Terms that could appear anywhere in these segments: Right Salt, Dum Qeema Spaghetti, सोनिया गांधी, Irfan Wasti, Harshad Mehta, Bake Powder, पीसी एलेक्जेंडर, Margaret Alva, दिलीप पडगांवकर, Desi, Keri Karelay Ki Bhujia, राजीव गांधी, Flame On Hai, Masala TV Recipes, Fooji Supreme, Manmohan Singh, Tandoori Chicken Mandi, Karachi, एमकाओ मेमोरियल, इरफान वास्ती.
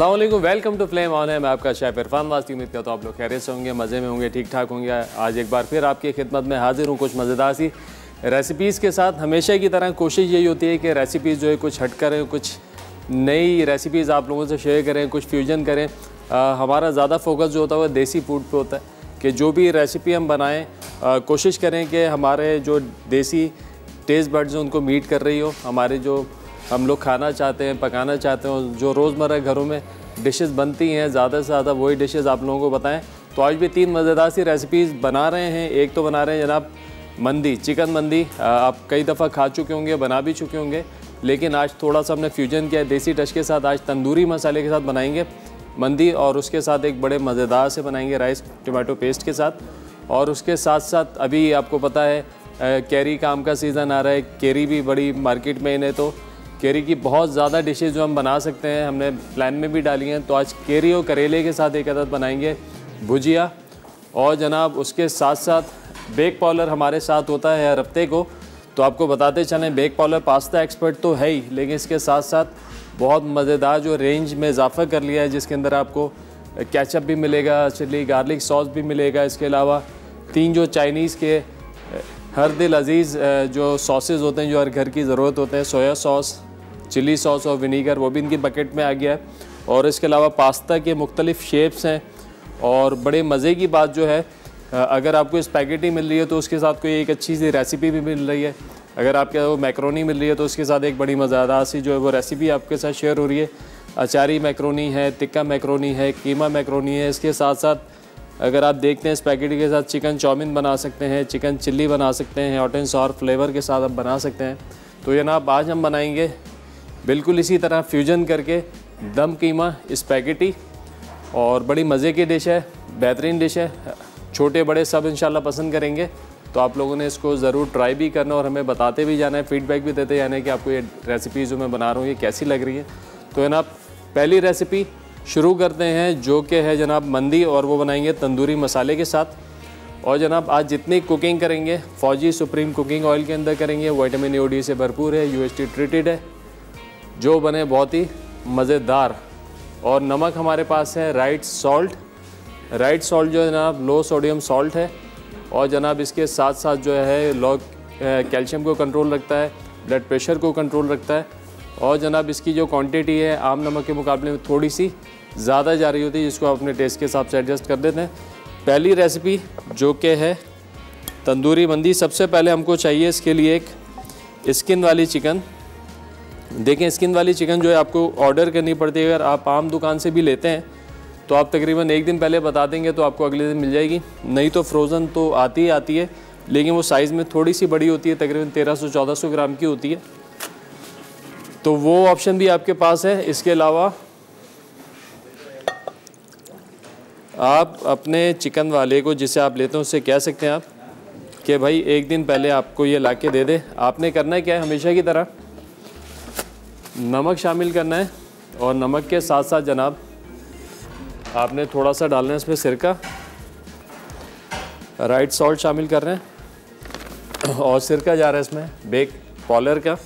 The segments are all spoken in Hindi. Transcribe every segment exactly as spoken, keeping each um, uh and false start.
अस्सलाम वालेकुम, वेलकम टू फ्लेम ऑन है। मैं आपका शेफ इरफान वास्ती। उम्मीद करता हूँ आप लोग खैरियत से होंगे, मज़े में होंगे, ठीक ठाक होंगे। आज एक बार फिर आपकी खिदमत में हाजिर हूँ कुछ मज़ेदार सी रेसिपीज़ के साथ। हमेशा की तरह कोशिश यही होती है कि रेसिपीज़ जो है कुछ हट करें, कुछ नई रेसिपीज़ आप लोगों से शेयर करें, कुछ फ्यूजन करें। आ, हमारा ज़्यादा फोकस जो होता है वो देसी फूड पर होता है कि जो भी रेसिपी हम बनाएँ कोशिश करें कि हमारे जो देसी टेस्ट बड्स हैं उनको मीट कर रही हो, हमारे जो हम लोग खाना चाहते हैं, पकाना चाहते हैं, जो रोज़मर्रा घरों में डिशेस बनती हैं ज़्यादा से ज़्यादा वही डिशेस आप लोगों को बताएं। तो आज भी तीन मज़ेदार सी रेसिपीज़ बना रहे हैं। एक तो बना रहे हैं जनाब मंदी, चिकन मंदी। आप कई दफ़ा खा चुके होंगे, बना भी चुके होंगे, लेकिन आज थोड़ा सा हमने फ्यूजन किया देसी टच के साथ। आज तंदूरी मसाले के साथ बनाएंगे मंदी और उसके साथ एक बड़े मज़ेदार से बनाएंगे राइस टमाटो पेस्ट के साथ। और उसके साथ साथ अभी आपको पता है कैरी का आम का सीज़न आ रहा है, कैरी भी बड़ी मार्केट में इन्हें तो कैरी की बहुत ज़्यादा डिशेज़ जो हम बना सकते हैं हमने प्लान में भी डाली हैं। तो आज कैरी और करेले के साथ एक अदद बनाएंगे भुजिया। और जनाब उसके साथ साथ बेक पाउडर हमारे साथ होता है हर हफ्ते को, तो आपको बताते चलें बेक पाउडर पास्ता एक्सपर्ट तो है ही, लेकिन इसके साथ साथ बहुत मज़ेदार जो रेंज में इजाफा कर लिया है जिसके अंदर आपको केचप भी मिलेगा, चिली गार्लिक सॉस भी मिलेगा। इसके अलावा तीन जो चाइनीज़ के हर दिल अजीज़ जो सॉसेज़ होते हैं जो हर घर की ज़रूरत होते हैं, सोया सॉस, चिली सॉस और विनीगर, वो भी इनकी बकेट में आ गया है। और इसके अलावा पास्ता के मुख्तलिफ़ शेप्स हैं। और बड़े मज़े की बात जो है, अगर आपको स्पैगेटी मिल रही है तो उसके साथ कोई एक अच्छी सी रेसिपी भी मिल रही है। अगर आपके वो मैकरोनी मिल रही है तो उसके साथ एक बड़ी मज़ेदार सी जो है वो रेसिपी आपके साथ शेयर हो रही है। अचारी मैकरोनी है, टिक्का मैकरोनी है, कीमा मैकरोनी है। इसके साथ साथ अगर आप देखते हैं स्पैगेटी के साथ चिकन चाउमिन बना सकते हैं, चिकन चिल्ली बना सकते हैं, हॉट एंड सॉर फ्लेवर के साथ आप बना सकते हैं। तो जनाब आज हम बनाएंगे बिल्कुल इसी तरह फ्यूजन करके दम कीमा स्पैगेटी, और बड़ी मज़े की डिश है, बेहतरीन डिश है, छोटे बड़े सब इंशाल्लाह पसंद करेंगे। तो आप लोगों ने इसको ज़रूर ट्राई भी करना और हमें बताते भी जाना है, फीडबैक भी देते जाना है कि आपको ये रेसिपी जो मैं बना रहा हूँ ये कैसी लग रही है। तो जनाब पहली रेसिपी शुरू करते हैं जो कि है जनाब मंदी, और वो बनाएंगे तंदूरी मसाले के साथ। और जनाब आज जितनी कुकिंग करेंगे फौजी सुप्रीम कुकिंग ऑयल के अंदर करेंगे, विटामिन ए डी से भरपूर है, यू एस टी ट्रीटेड है, जो बने बहुत ही मज़ेदार। और नमक हमारे पास है राइट सॉल्ट। राइट सॉल्ट जो है जनाब लो सोडियम सॉल्ट है, और जनाब इसके साथ साथ जो है लो कैल्शियम को कंट्रोल रखता है, ब्लड प्रेशर को कंट्रोल रखता है। और जनाब इसकी जो क्वांटिटी है आम नमक के मुकाबले में थोड़ी सी ज़्यादा जा रही होती है, जिसको अपने टेस्ट के हिसाब से एडजस्ट कर देते हैं। पहली रेसिपी जो कि है तंदूरी मंदी, सबसे पहले हमको चाहिए इसके लिए एक स्किन वाली चिकन। देखें स्किन वाली चिकन जो है आपको ऑर्डर करनी पड़ती है। अगर आप आम दुकान से भी लेते हैं तो आप तकरीबन एक दिन पहले बता देंगे तो आपको अगले दिन मिल जाएगी, नहीं तो फ्रोज़न तो आती ही आती है, लेकिन वो साइज़ में थोड़ी सी बड़ी होती है, तकरीबन तेरह सौ चौदह सौ ग्राम की होती है। तो वो ऑप्शन भी आपके पास है। इसके अलावा आप अपने चिकन वाले को जिसे आप लेते हैं उससे कह सकते हैं आप कि भाई एक दिन पहले आपको ये ला के दे दे। आपने करना क्या है, हमेशा की तरह नमक शामिल करना है, और नमक के साथ साथ जनाब आपने थोड़ा सा डालना है इसमें सिरका। राइट सॉल्ट शामिल कर रहे हैं और सिरका जा रहा है इसमें बेक पाउडर का।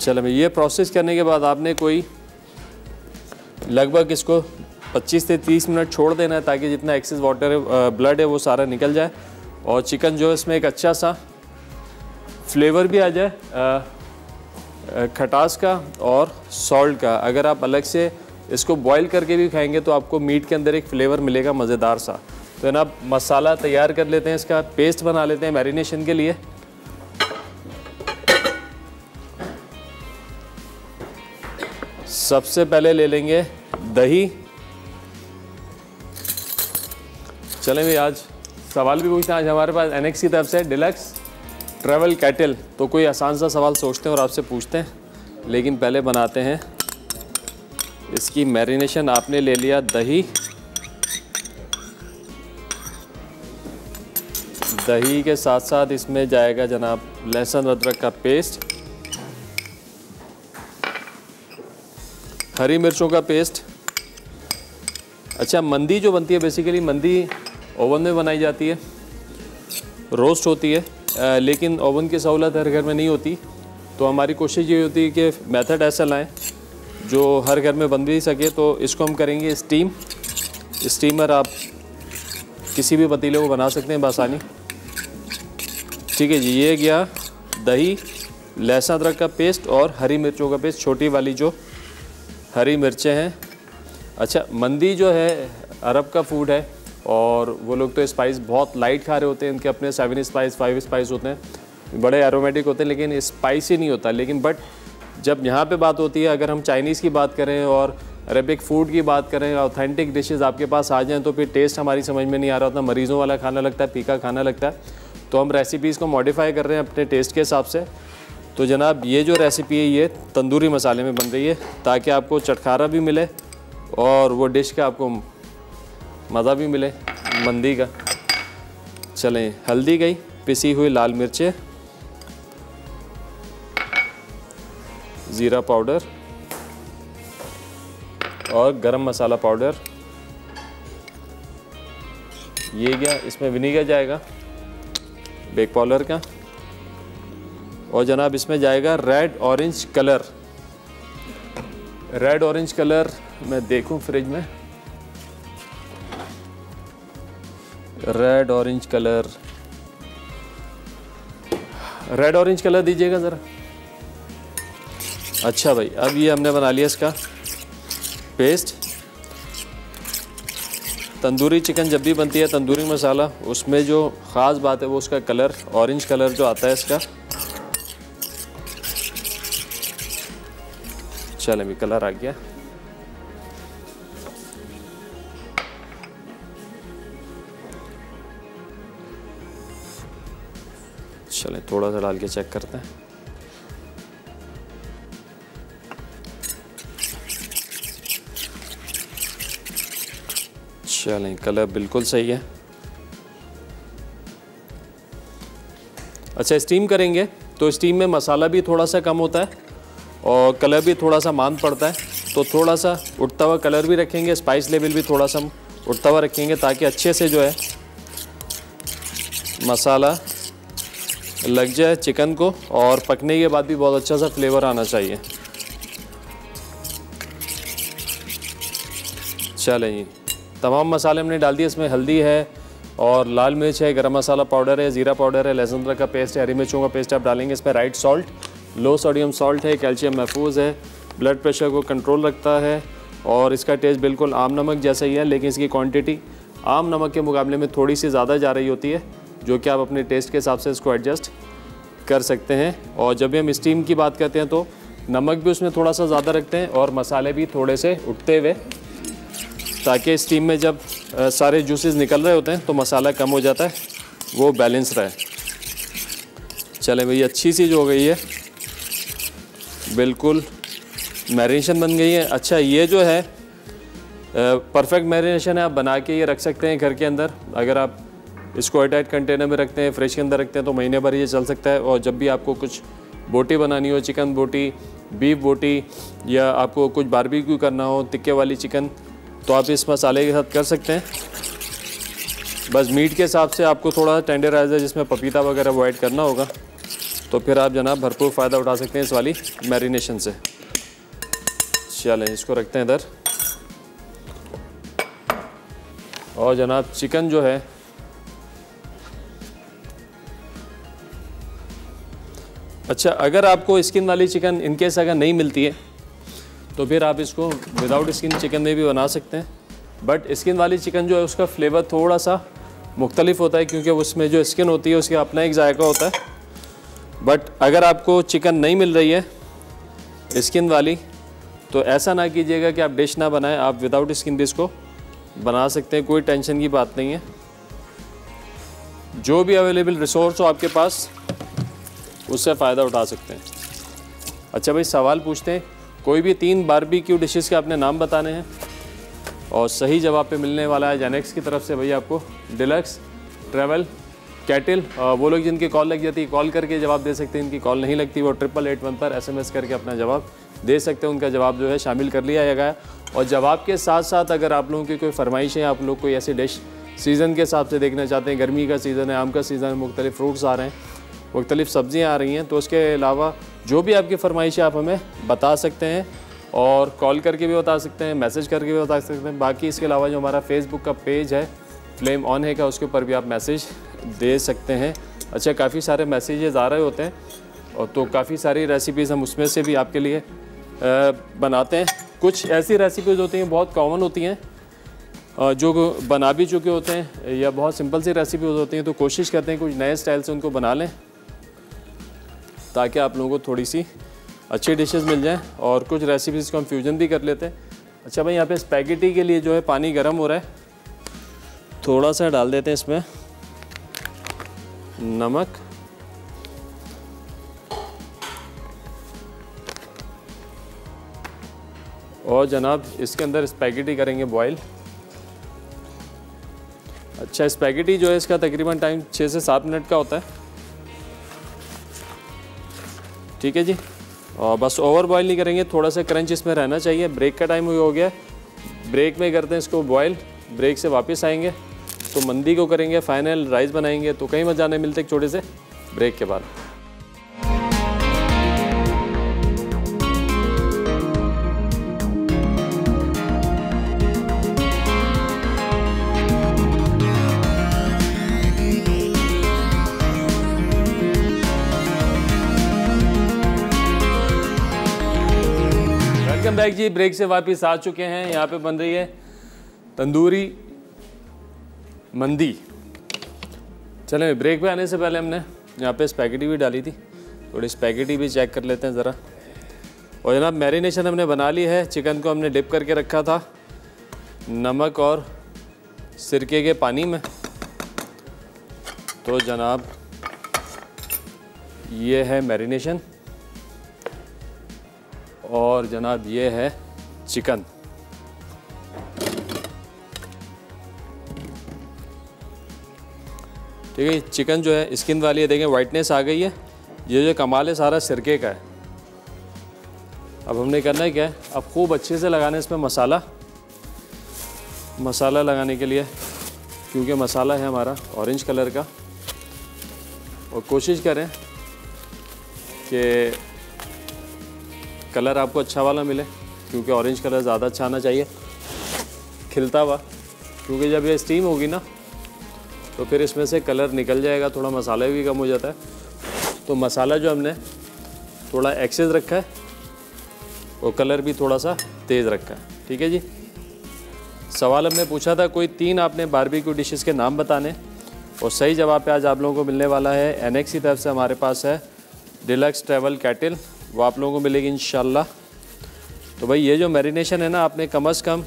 चलो ये प्रोसेस करने के बाद आपने कोई लगभग इसको पच्चीस से तीस मिनट छोड़ देना है ताकि जितना एक्सेस वाटर ब्लड है वो सारा निकल जाए और चिकन जो है इसमें एक अच्छा सा फ्लेवर भी आ जाए खटास का और सॉल्ट का। अगर आप अलग से इसको बॉईल करके भी खाएंगे तो आपको मीट के अंदर एक फ़्लेवर मिलेगा मज़ेदार सा। तो जनाब मसाला तैयार कर लेते हैं, इसका पेस्ट बना लेते हैं मैरिनेशन के लिए। सबसे पहले ले लेंगे दही। चलें भाई आज सवाल भी पूछते हैं। आज हमारे पास एनेक्स की तरफ से डिलक्स ट्रैवल कैटल, तो कोई आसान सा सवाल सोचते हैं और आपसे पूछते हैं, लेकिन पहले बनाते हैं इसकी मैरिनेशन। आपने ले लिया दही, दही के साथ साथ इसमें जाएगा जनाब लहसुन अदरक का पेस्ट, हरी मिर्चों का पेस्ट। अच्छा मंदी जो बनती है बेसिकली मंदी ओवन में बनाई जाती है, रोस्ट होती है, लेकिन ओवन की सहूलत हर घर में नहीं होती। तो हमारी कोशिश ये होती है कि मेथड ऐसा लाएं जो हर घर में बन भी सके। तो इसको हम करेंगे स्टीम। स्टीमर आप किसी भी पतीले को बना सकते हैं बआसानी। ठीक है जी, ये गया दही, लहसुन अदरक का पेस्ट और हरी मिर्चों का पेस्ट, छोटी वाली जो हरी मिर्चें हैं। अच्छा, मंदी जो है अरब का फूड है और वो लोग तो स्पाइस बहुत लाइट खा रहे होते हैं। इनके अपने सेवन स्पाइस, फाइव स्पाइस होते हैं, बड़े एरोमेटिक होते हैं, लेकिन स्पाइसी नहीं होता। लेकिन बट जब यहाँ पे बात होती है, अगर हम चाइनीज़ की बात करें और अरेबिक फ़ूड की बात करें, ऑथेंटिक डिशेस आपके पास आ जाएँ तो फिर टेस्ट हमारी समझ में नहीं आ रहा होता। मरीज़ों वाला खाना लगता है, फीका खाना लगता है। तो हम रेसिपीज़ को मॉडिफाई कर रहे हैं अपने टेस्ट के हिसाब से। तो जनाब ये जो रेसिपी है ये तंदूरी मसाले में बन रही है, ताकि आपको चटखारा भी मिले और वो डिश का आपको मज़ा भी मिले मंदी का। चलें, हल्दी गई, पिसी हुई लाल मिर्चें, ज़ीरा पाउडर और गरम मसाला पाउडर। ये गया, इसमें विनेगर जाएगा बेक पाउडर का, और जनाब इसमें जाएगा red orange colour. Red orange colour मैं देखूं फ्रिज में, red orange colour, red orange colour दीजिएगा ज़रा। अच्छा भाई, अब ये हमने बना लिया इसका पेस्ट। तंदूरी चिकन जब भी बनती है तंदूरी मसाला, उसमें जो ख़ास बात है वो उसका कलर, ऑरेंज कलर जो आता है इसका। चल अभी कलर आ गया। चलें थोड़ा सा डाल के चेक करते हैं। चलें, कलर बिल्कुल सही है। अच्छा, स्टीम करेंगे तो स्टीम में मसाला भी थोड़ा सा कम होता है और कलर भी थोड़ा सा मान पड़ता है। तो थोड़ा सा उठता हुआ कलर भी रखेंगे, स्पाइस लेवल भी थोड़ा सा उठता हुआ रखेंगे, ताकि अच्छे से जो है मसाला लग जाए चिकन को, और पकने के बाद भी बहुत अच्छा सा फ्लेवर आना चाहिए। चलें, तमाम मसाले हमने डाल दिए। इसमें हल्दी है और लाल मिर्च है, गरम मसाला पाउडर है, ज़ीरा पाउडर है, लहसुन अदरक का पेस्ट है, हरी मिर्चों का पेस्ट आप डालेंगे। इसमें right salt, low sodium salt है, कैल्शियम महफूज है, ब्लड प्रेशर को कंट्रोल रखता है, और इसका टेस्ट बिल्कुल आम नमक जैसा ही है, लेकिन इसकी क्वांटिटी आम नमक के मुकाबले में थोड़ी सी ज़्यादा जा रही होती है, जो कि आप अपने टेस्ट के हिसाब से इसको एडजस्ट कर सकते हैं। और जब भी हम स्टीम की बात करते हैं तो नमक भी उसमें थोड़ा सा ज़्यादा रखते हैं और मसाले भी थोड़े से उठते हुए, ताकि स्टीम में जब सारे जूसेस निकल रहे होते हैं तो मसाला कम हो जाता है, वो बैलेंस रहे। चलें भाई, अच्छी चीज़ हो गई है, बिल्कुल मैरिनेशन बन गई है। अच्छा, ये जो है परफेक्ट मैरिनेशन है, आप बना के ये रख सकते हैं घर के अंदर। अगर आप इसको एयरटाइट कंटेनर में रखते हैं, फ्रिज के अंदर रखते हैं, तो महीने भर ये चल सकता है। और जब भी आपको कुछ बोटी बनानी हो, चिकन बोटी, बीफ बोटी, या आपको कुछ बारबेक्यू करना हो, टिक्के वाली चिकन, तो आप इस मसाले के साथ कर सकते हैं। बस मीट के हिसाब से आपको थोड़ा टेंडराइजर जिसमें पपीता वगैरह वो ऐड करना होगा, तो फिर आप जनाब भरपूर फ़ायदा उठा सकते हैं इस वाली मैरिनेशन से। चलें, इसको रखते हैं इधर, और जनाब चिकन जो है अच्छा, अगर आपको स्किन वाली चिकन इनकेस अगर नहीं मिलती है तो फिर आप इसको विदाउट स्किन चिकन में भी बना सकते हैं। बट स्किन वाली चिकन जो है उसका फ्लेवर थोड़ा सा मुख्तलिफ होता है, क्योंकि उसमें जो स्किन होती है उसका अपना एक जायका होता है। बट अगर आपको चिकन नहीं मिल रही है स्किन वाली, तो ऐसा ना कीजिएगा कि आप डिश ना बनाएं, आप विदाउट स्किन भी इसको बना सकते हैं, कोई टेंशन की बात नहीं है। जो भी अवेलेबल रिसोर्स हो आपके पास, उससे फ़ायदा उठा सकते हैं। अच्छा भाई, सवाल पूछते हैं, कोई भी तीन बारबेक्यू डिशेस के आपने नाम बताने हैं और सही जवाब पे मिलने वाला है जेनेक्स की तरफ से भाई आपको डिलक्स, ट्रैवल, कैटल। वो लोग जिनकी कॉल लग जाती है कॉल करके जवाब दे सकते हैं, इनकी कॉल नहीं लगती वो ट्रिपल एट वन पर एसएमएस करके अपना जवाब दे सकते हैं। उनका जवाब जो है शामिल कर लिया जाएगा, और जवाब के साथ साथ अगर आप लोगों की कोई फरमाइश है, आप लोग कोई ऐसी डिश सीज़न के हिसाब से देखना चाहते हैं, गर्मी का सीज़न है, आम का सीज़न है, मुख्तलिफ फ्रूट्स आ रहे हैं, मुख्तलिफ़ सब्ज़ियाँ आ रही हैं, तो उसके अलावा जो भी आपकी फरमाइश है आप हमें बता सकते हैं और कॉल करके भी बता सकते हैं, मैसेज करके भी बता सकते हैं। बाकी इसके अलावा जो हमारा फेसबुक का पेज है फ्लेम ऑन है का, उसके ऊपर भी आप मैसेज दे सकते हैं। अच्छा, काफ़ी सारे मैसेजेस आ रहे होते हैं और तो काफ़ी सारी रेसिपीज़ हम उसमें से भी आपके लिए बनाते हैं। कुछ ऐसी रेसिपीज़ होती हैं बहुत कॉमन होती हैं, जो बना भी चुके होते हैं, या बहुत सिंपल सी रेसिपीज़ होती हैं, तो कोशिश करते हैं कुछ नए स्टाइल से उनको बना लें ताकि आप लोगों को थोड़ी सी अच्छी डिशेस मिल जाएँ। और कुछ रेसिपीज़ को हम फ्यूजन भी कर लेते हैं। अच्छा भाई, यहाँ पे स्पैगेटी के लिए जो है पानी गर्म हो रहा है, थोड़ा सा डाल देते हैं इसमें नमक, और जनाब इसके अंदर स्पैगेटी करेंगे बॉईल। अच्छा, स्पैगेटी जो है इसका तकरीबन टाइम छः से सात मिनट का होता है, ठीक है जी। और बस ओवर बॉयल नहीं करेंगे, थोड़ा सा क्रंच इसमें रहना चाहिए। ब्रेक का टाइम हो गया, ब्रेक में करते हैं इसको बॉयल, ब्रेक से वापस आएंगे तो मंदी को करेंगे फाइनल, राइस बनाएंगे, तो कहीं मत जाने, मिलते एक छोटे से ब्रेक के बाद। बैक जी, ब्रेक से वापस आ चुके हैं। यहाँ पे बन रही है तंदूरी मंदी। चले, ब्रेक पे आने से पहले हमने यहाँ पे स्पैगेटी भी डाली थी, थोड़ी स्पैगेटी भी चेक कर लेते हैं ज़रा। और जनाब मैरिनेशन हमने बना ली है, चिकन को हमने डिप करके रखा था नमक और सिरके के पानी में। तो जनाब ये है मैरिनेशन और जनाब ये है चिकन। ठीक है, चिकन जो है स्किन वाली है, देखें वाइटनेस आ गई है। ये जो कमाल है सारा सिरके का है। अब हमने करना है क्या है, अब खूब अच्छे से लगाना है इसमें मसाला। मसाला लगाने के लिए, क्योंकि मसाला है हमारा ऑरेंज कलर का, और कोशिश करें कि कलर आपको अच्छा वाला मिले, क्योंकि ऑरेंज कलर ज़्यादा अच्छा आना चाहिए खिलता हुआ, क्योंकि जब ये स्टीम होगी ना तो फिर इसमें से कलर निकल जाएगा, थोड़ा मसाला भी कम हो जाता है। तो मसाला जो हमने थोड़ा एक्सेस रखा है और कलर भी थोड़ा सा तेज़ रखा है, ठीक है जी। सवाल हमने पूछा था कोई तीन आपने बारबेक्यू डिशेस के नाम बताने, और सही जवाब पे आज आप लोगों को मिलने वाला है एनेक्स की तरफ से हमारे पास है डिलक्स ट्रैवल कैटल, वो आप लोगों को मिलेगी इंशाल्लाह। तो भाई ये जो मैरिनेशन है ना, आपने कम से कम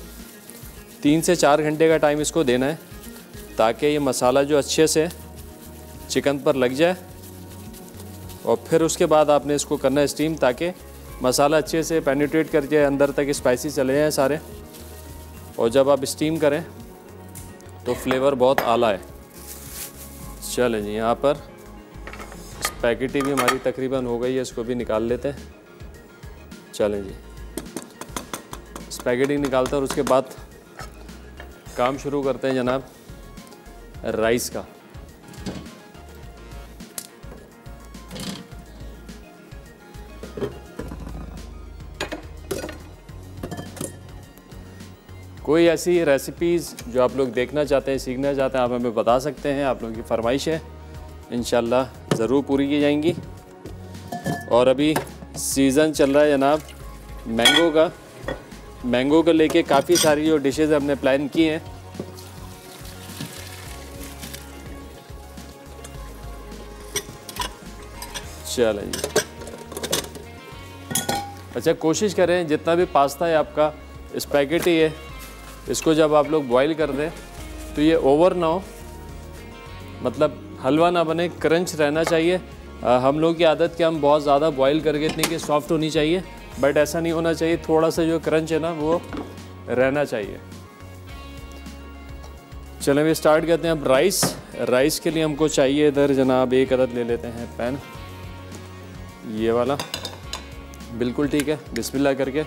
तीन से चार घंटे का टाइम इसको देना है ताकि ये मसाला जो अच्छे से चिकन पर लग जाए, और फिर उसके बाद आपने इसको करना है स्टीम ताकि मसाला अच्छे से पेनिट्रेट कर जाए अंदर तक, स्पाइसी चले जाएँ सारे। और जब आप स्टीम करें तो फ्लेवर बहुत आला है। चलें जी, यहाँ पर स्पैगेटी भी हमारी तकरीबन हो गई है, इसको भी निकाल लेते हैं। चलें जी, स्पैगेटी निकालते हैं और उसके बाद काम शुरू करते हैं जनाब राइस का। कोई ऐसी रेसिपीज़ जो आप लोग देखना चाहते हैं, सीखना चाहते हैं, आप हमें बता सकते हैं। आप लोगों की फरमाइश है, इंशाल्लाह ज़रूर पूरी की जाएंगी। और अभी सीज़न चल रहा है जनाब मैंगो का, मैंगो को लेके काफ़ी सारी जो डिशेज़ हमने प्लान की हैं। चलें, अच्छा कोशिश करें जितना भी पास्ता है आपका, स्पैगेटी है, इसको जब आप लोग बॉईल कर दें तो ये ओवर ना हो, मतलब हलवा ना बने, क्रंच रहना चाहिए। आ, हम लोग की आदत कि हम बहुत ज़्यादा बॉईल करके इतनी कि सॉफ्ट होनी चाहिए, बट ऐसा नहीं होना चाहिए, थोड़ा सा जो क्रंच है ना वो रहना चाहिए। चलें भी स्टार्ट करते हैं अब राइस। राइस के लिए हमको चाहिए इधर जनाब, एक अदद ले लेते हैं पैन, ये वाला बिल्कुल ठीक है। बिस्मिल्लाह करके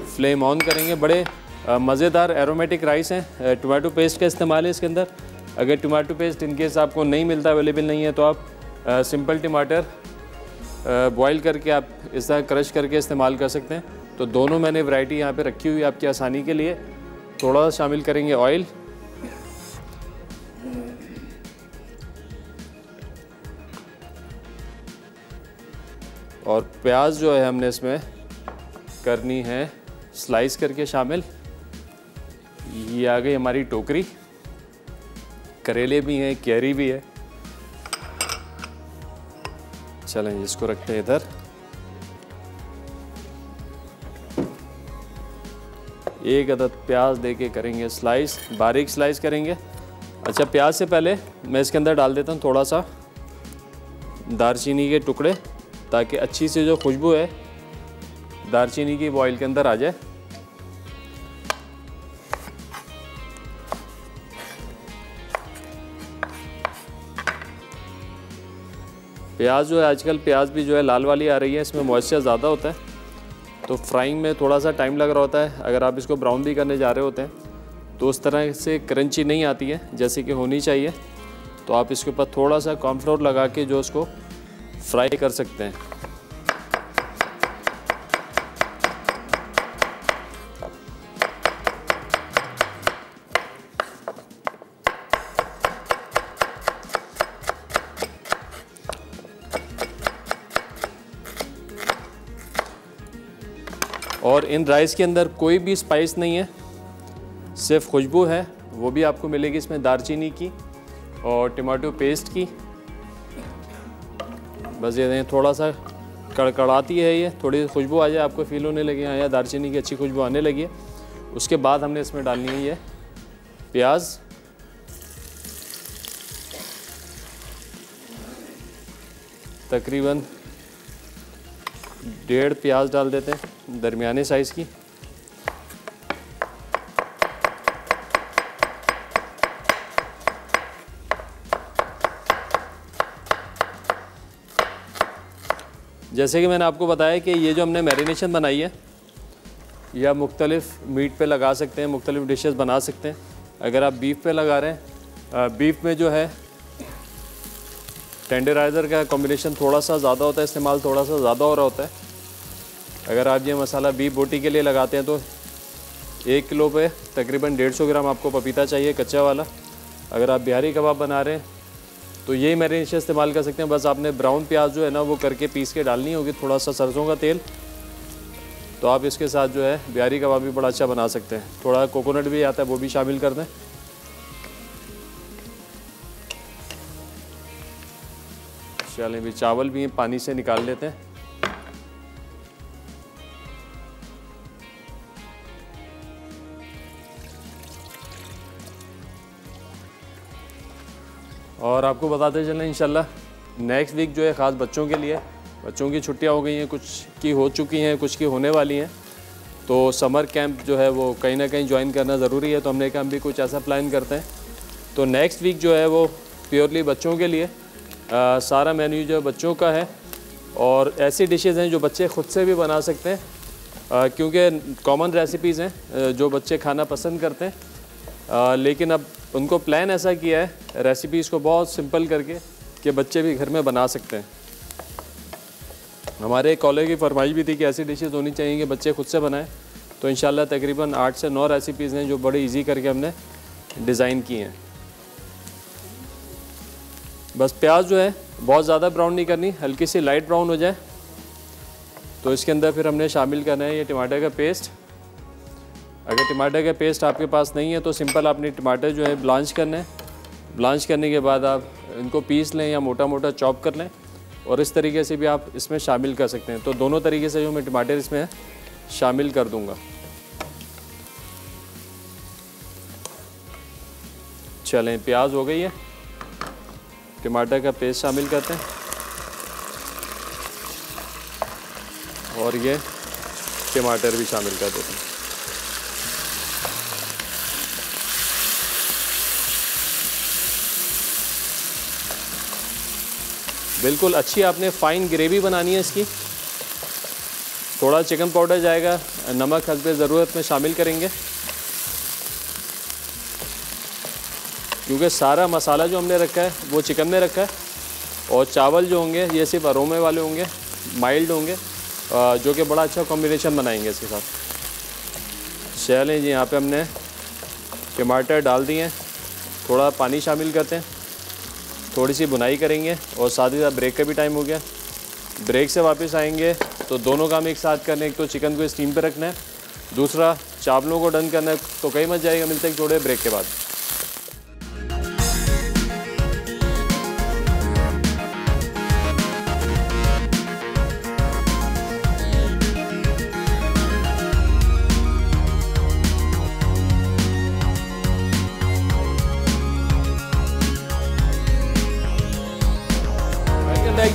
फ्लेम ऑन करेंगे। बड़े मज़ेदार एरोमेटिक राइस हैं, टमाटो पेस्ट का इस्तेमाल है इसके अंदर। अगर टमाटो पेस्ट इनकेस आपको नहीं मिलता, अवेलेबल नहीं है, तो आप सिंपल टमाटर बॉईल करके आप इस तरह क्रश करके इस्तेमाल कर सकते हैं। तो दोनों मैंने वैरायटी यहाँ पे रखी हुई है आपकी आसानी के लिए। थोड़ा शामिल करेंगे ऑयल, और प्याज जो है हमने इसमें करनी है स्लाइस करके शामिल। ये आ गई हमारी टोकरी, करेले भी हैं, कैरी भी है। चलें इसको रखते हैं इधर। एक अदद प्याज देके करेंगे स्लाइस, बारीक स्लाइस करेंगे। अच्छा, प्याज से पहले मैं इसके अंदर डाल देता हूँ थोड़ा सा दालचीनी के टुकड़े, ताकि अच्छी से जो खुशबू है दालचीनी की ऑयल के अंदर आ जाए। प्याज जो है आजकल प्याज भी जो है लाल वाली आ रही है, इसमें मॉइस्चर ज़्यादा होता है तो फ्राइंग में थोड़ा सा टाइम लग रहा होता है। अगर आप इसको ब्राउन भी करने जा रहे होते हैं तो उस तरह से क्रंची नहीं आती है जैसे कि होनी चाहिए। तो आप इसके ऊपर थोड़ा सा कॉर्नफ्लोर लगा के जो उसको फ्राई कर सकते हैं। और इन राइस के अंदर कोई भी स्पाइस नहीं है, सिर्फ खुशबू है, वो भी आपको मिलेगी इसमें दालचीनी की और टमाटो पेस्ट की। बस ये थोड़ा सा कड़कड़ाती है, ये थोड़ी खुशबू आ जाए, आपको फील होने लगी है या दालचीनी की अच्छी खुशबू आने लगी है। उसके बाद हमने इसमें डालनी है ये प्याज, तकरीबन डेढ़ प्याज डाल देते हैं दरमियाने साइज़ की। जैसे कि मैंने आपको बताया कि ये जो हमने मैरिनेशन बनाई है या मुख्तलिफ मीट पे लगा सकते हैं, मुख्तलिफ डिशेस बना सकते हैं। अगर आप बीफ पे लगा रहे हैं, बीफ में जो है टेंडराइज़र का कॉम्बिनेशन थोड़ा सा ज़्यादा होता है, इस्तेमाल थोड़ा सा ज़्यादा हो रहा होता है। अगर आप ये मसाला बीफ बोटी के लिए लगाते हैं तो एक किलो पे तकरीबन डेढ़ सौ ग्राम आपको पपीता चाहिए कच्चा वाला। अगर आप बिहारी कबाब बना रहे हैं तो यही मैरिनेशन इस्तेमाल कर सकते हैं। बस आपने ब्राउन प्याज जो है ना वो करके पीस के डालनी होगी, थोड़ा सा सरसों का तेल। तो आप इसके साथ जो है बिहारी कबाब भी बड़ा अच्छा बना सकते हैं। थोड़ा कोकोनट भी आता है, वो भी शामिल कर दें। चलें भी चावल भी पानी से निकाल लेते हैं। और आपको बताते चलें इंशाल्लाह नेक्स्ट वीक जो है ख़ास बच्चों के लिए, बच्चों की छुट्टियां हो गई हैं, कुछ की हो चुकी हैं, कुछ की होने वाली हैं। तो समर कैंप जो है वो कहीं ना कहीं ज्वाइन करना ज़रूरी है। तो हमने कहा हम भी कुछ ऐसा प्लान करते हैं। तो नेक्स्ट वीक जो है वो प्योरली बच्चों के लिए आ, सारा मेन्यू जो बच्चों का है, और ऐसी डिशेज़ हैं जो बच्चे ख़ुद से भी बना सकते हैं, क्योंकि कॉमन रेसिपीज़ हैं जो बच्चे खाना पसंद करते हैं। आ, लेकिन अब उनको प्लान ऐसा किया है रेसिपीज़ को बहुत सिंपल करके कि बच्चे भी घर में बना सकते हैं। हमारे एक कॉलेज की फरमाइश भी थी कि ऐसी डिशेज़ होनी चाहिए कि बच्चे ख़ुद से बनाएं। तो इंशाल्लाह तकरीबन आठ से नौ रेसिपीज़ हैं जो बड़े ईजी करके हमने डिज़ाइन की हैं। बस प्याज जो है बहुत ज़्यादा ब्राउन नहीं करनी, हल्की सी लाइट ब्राउन हो जाए। तो इसके अंदर फिर हमने शामिल करना है ये टमाटर का पेस्ट। अगर टमाटर का पेस्ट आपके पास नहीं है तो सिंपल आपने टमाटर जो है ब्लांच करने हैं। ब्लांच करने के बाद आप इनको पीस लें या मोटा मोटा चॉप कर लें, और इस तरीके से भी आप इसमें शामिल कर सकते हैं। तो दोनों तरीके से जो मैं टमाटर इसमें शामिल कर दूँगा। चलें प्याज हो गई है, टमाटर का पेस्ट शामिल करते हैं, और ये टमाटर भी शामिल कर देते हैं। बिल्कुल अच्छी आपने फाइन ग्रेवी बनानी है इसकी। थोड़ा चिकन पाउडर जाएगा, नमक हस्बे ज़रूरत में शामिल करेंगे, क्योंकि सारा मसाला जो हमने रखा है वो चिकन में रखा है। और चावल जो होंगे ये सिर्फ अरोमे वाले होंगे, माइल्ड होंगे, जो कि बड़ा अच्छा कॉम्बिनेशन बनाएंगे इसके साथ। चलें जी, यहाँ पे हमने टमाटर डाल दिए, थोड़ा पानी शामिल करते हैं, थोड़ी सी भुनाई करेंगे और साथ ही साथ ब्रेक का भी टाइम हो गया। ब्रेक से वापस आएंगे तो दोनों काम एक साथ करने, एक तो चिकन को स्टीम पे रखना है, दूसरा चावलों को डन करना है। तो कहीं मत जाएगा, मिलते हैं थोड़े ब्रेक के बाद।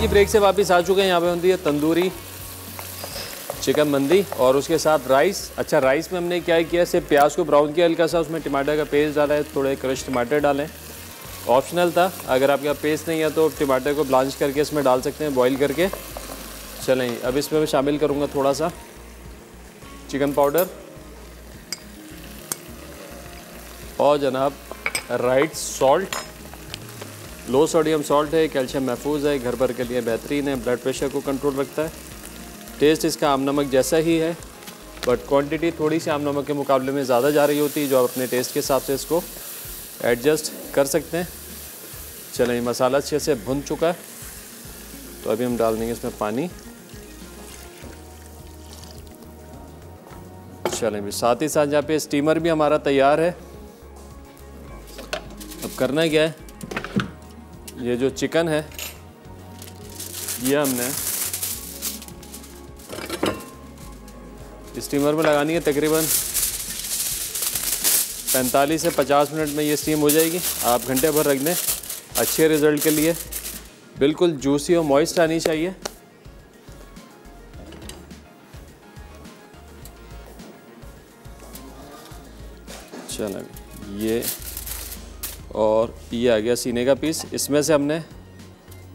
की ब्रेक से वापस आ चुके हैं। यहाँ पे होती है तंदूरी चिकन मंदी और उसके साथ राइस। अच्छा, राइस में हमने क्या किया, सिर्फ प्याज को ब्राउन किया हल्का सा, उसमें टमाटर का पेस्ट डाला है, थोड़े क्रश टमाटर डालें, ऑप्शनल था। अगर आपके पास पेस्ट नहीं है तो टमाटर को ब्लांच करके इसमें डाल सकते हैं, बॉईल करके। चलें, अब इसमें मैं शामिल करूँगा थोड़ा सा चिकन पाउडर और जनाब right salt. Low sodium salt है, कैल्शियम महफूज है, घर भर के लिए बेहतरीन है, ब्लड प्रेशर को कंट्रोल रखता है। टेस्ट इसका आम नमक जैसा ही है, बट क्वांटिटी थोड़ी सी आम नमक के मुकाबले में ज़्यादा जा रही होती है, जो आप अपने टेस्ट के हिसाब से इसको एडजस्ट कर सकते हैं। चलें, मसाला अच्छे से भुन चुका है तो अभी हम डाल देंगे इसमें पानी। चलें, साथ ही साथ यहाँ पे स्टीमर भी हमारा तैयार है। अब करना क्या है, ये जो चिकन है ये हमने स्टीमर में लगानी है, तकरीबन पैंतालीस से पचास मिनट में ये स्टीम हो जाएगी। आप घंटे भर रख दें अच्छे रिज़ल्ट के लिए। बिल्कुल जूसी और मॉइस्ट आनी चाहिए। चलो, ये और ये आ गया सीने का पीस। इसमें से हमने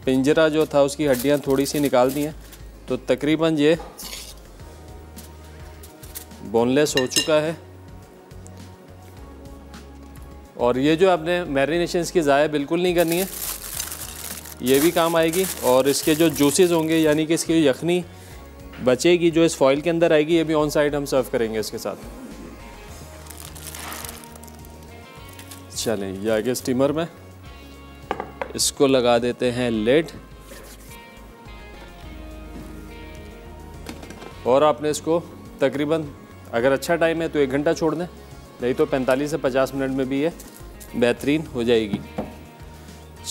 पिंजरा जो था उसकी हड्डियां थोड़ी सी निकाल दी हैं, तो तकरीबन ये बोनलेस हो चुका है। और ये जो आपने मैरिनेशन की ज़ाया बिल्कुल नहीं करनी है, ये भी काम आएगी। और इसके जो जूसेस होंगे, यानी कि इसकी यखनी बचेगी जो इस फॉइल के अंदर आएगी, ये भी ऑन साइड हम सर्व करेंगे इसके साथ। चलें, ये आगे स्टीमर में इसको लगा देते हैं लेड, और आपने इसको तकरीबन, अगर अच्छा टाइम है तो एक घंटा छोड़ दें, नहीं तो पैंतालीस से पचास मिनट में भी ये बेहतरीन हो जाएगी।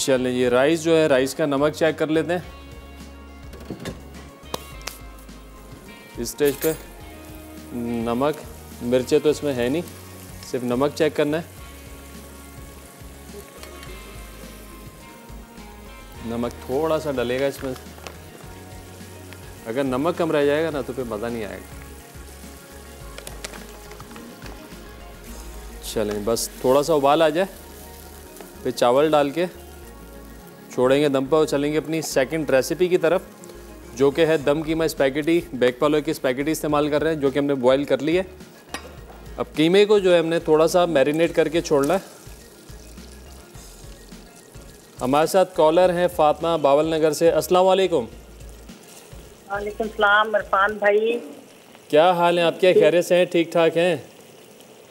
चलें, ये राइस जो है, राइस का नमक चेक कर लेते हैं। इस स्टेज पे नमक, मिर्चें तो इसमें है नहीं, सिर्फ नमक चेक करना है। नमक थोड़ा सा डलेगा इसमें, अगर नमक कम रह जाएगा ना तो फिर मज़ा नहीं आएगा। चलें, बस थोड़ा सा उबाल आ जाए, फिर चावल डाल के छोड़ेंगे दम पर और चलेंगे अपनी सेकंड रेसिपी की तरफ, जो कि है दम कीमा स्पैगेटी। बेक पाउडर की स्पैगेटी इस्तेमाल कर रहे हैं, जो कि हमने बॉयल कर ली है। अब कीमे को जो है हमने थोड़ा सा मैरिनेट करके छोड़ना है। हमारे साथ कॉलर हैं फातिमा बावल नगर से। अस्सलाम वालेकुम। वालेकुम सलाम इरफान भाई, क्या हाल है आपके? खैरियत से हैं? ठीक ठाक हैं?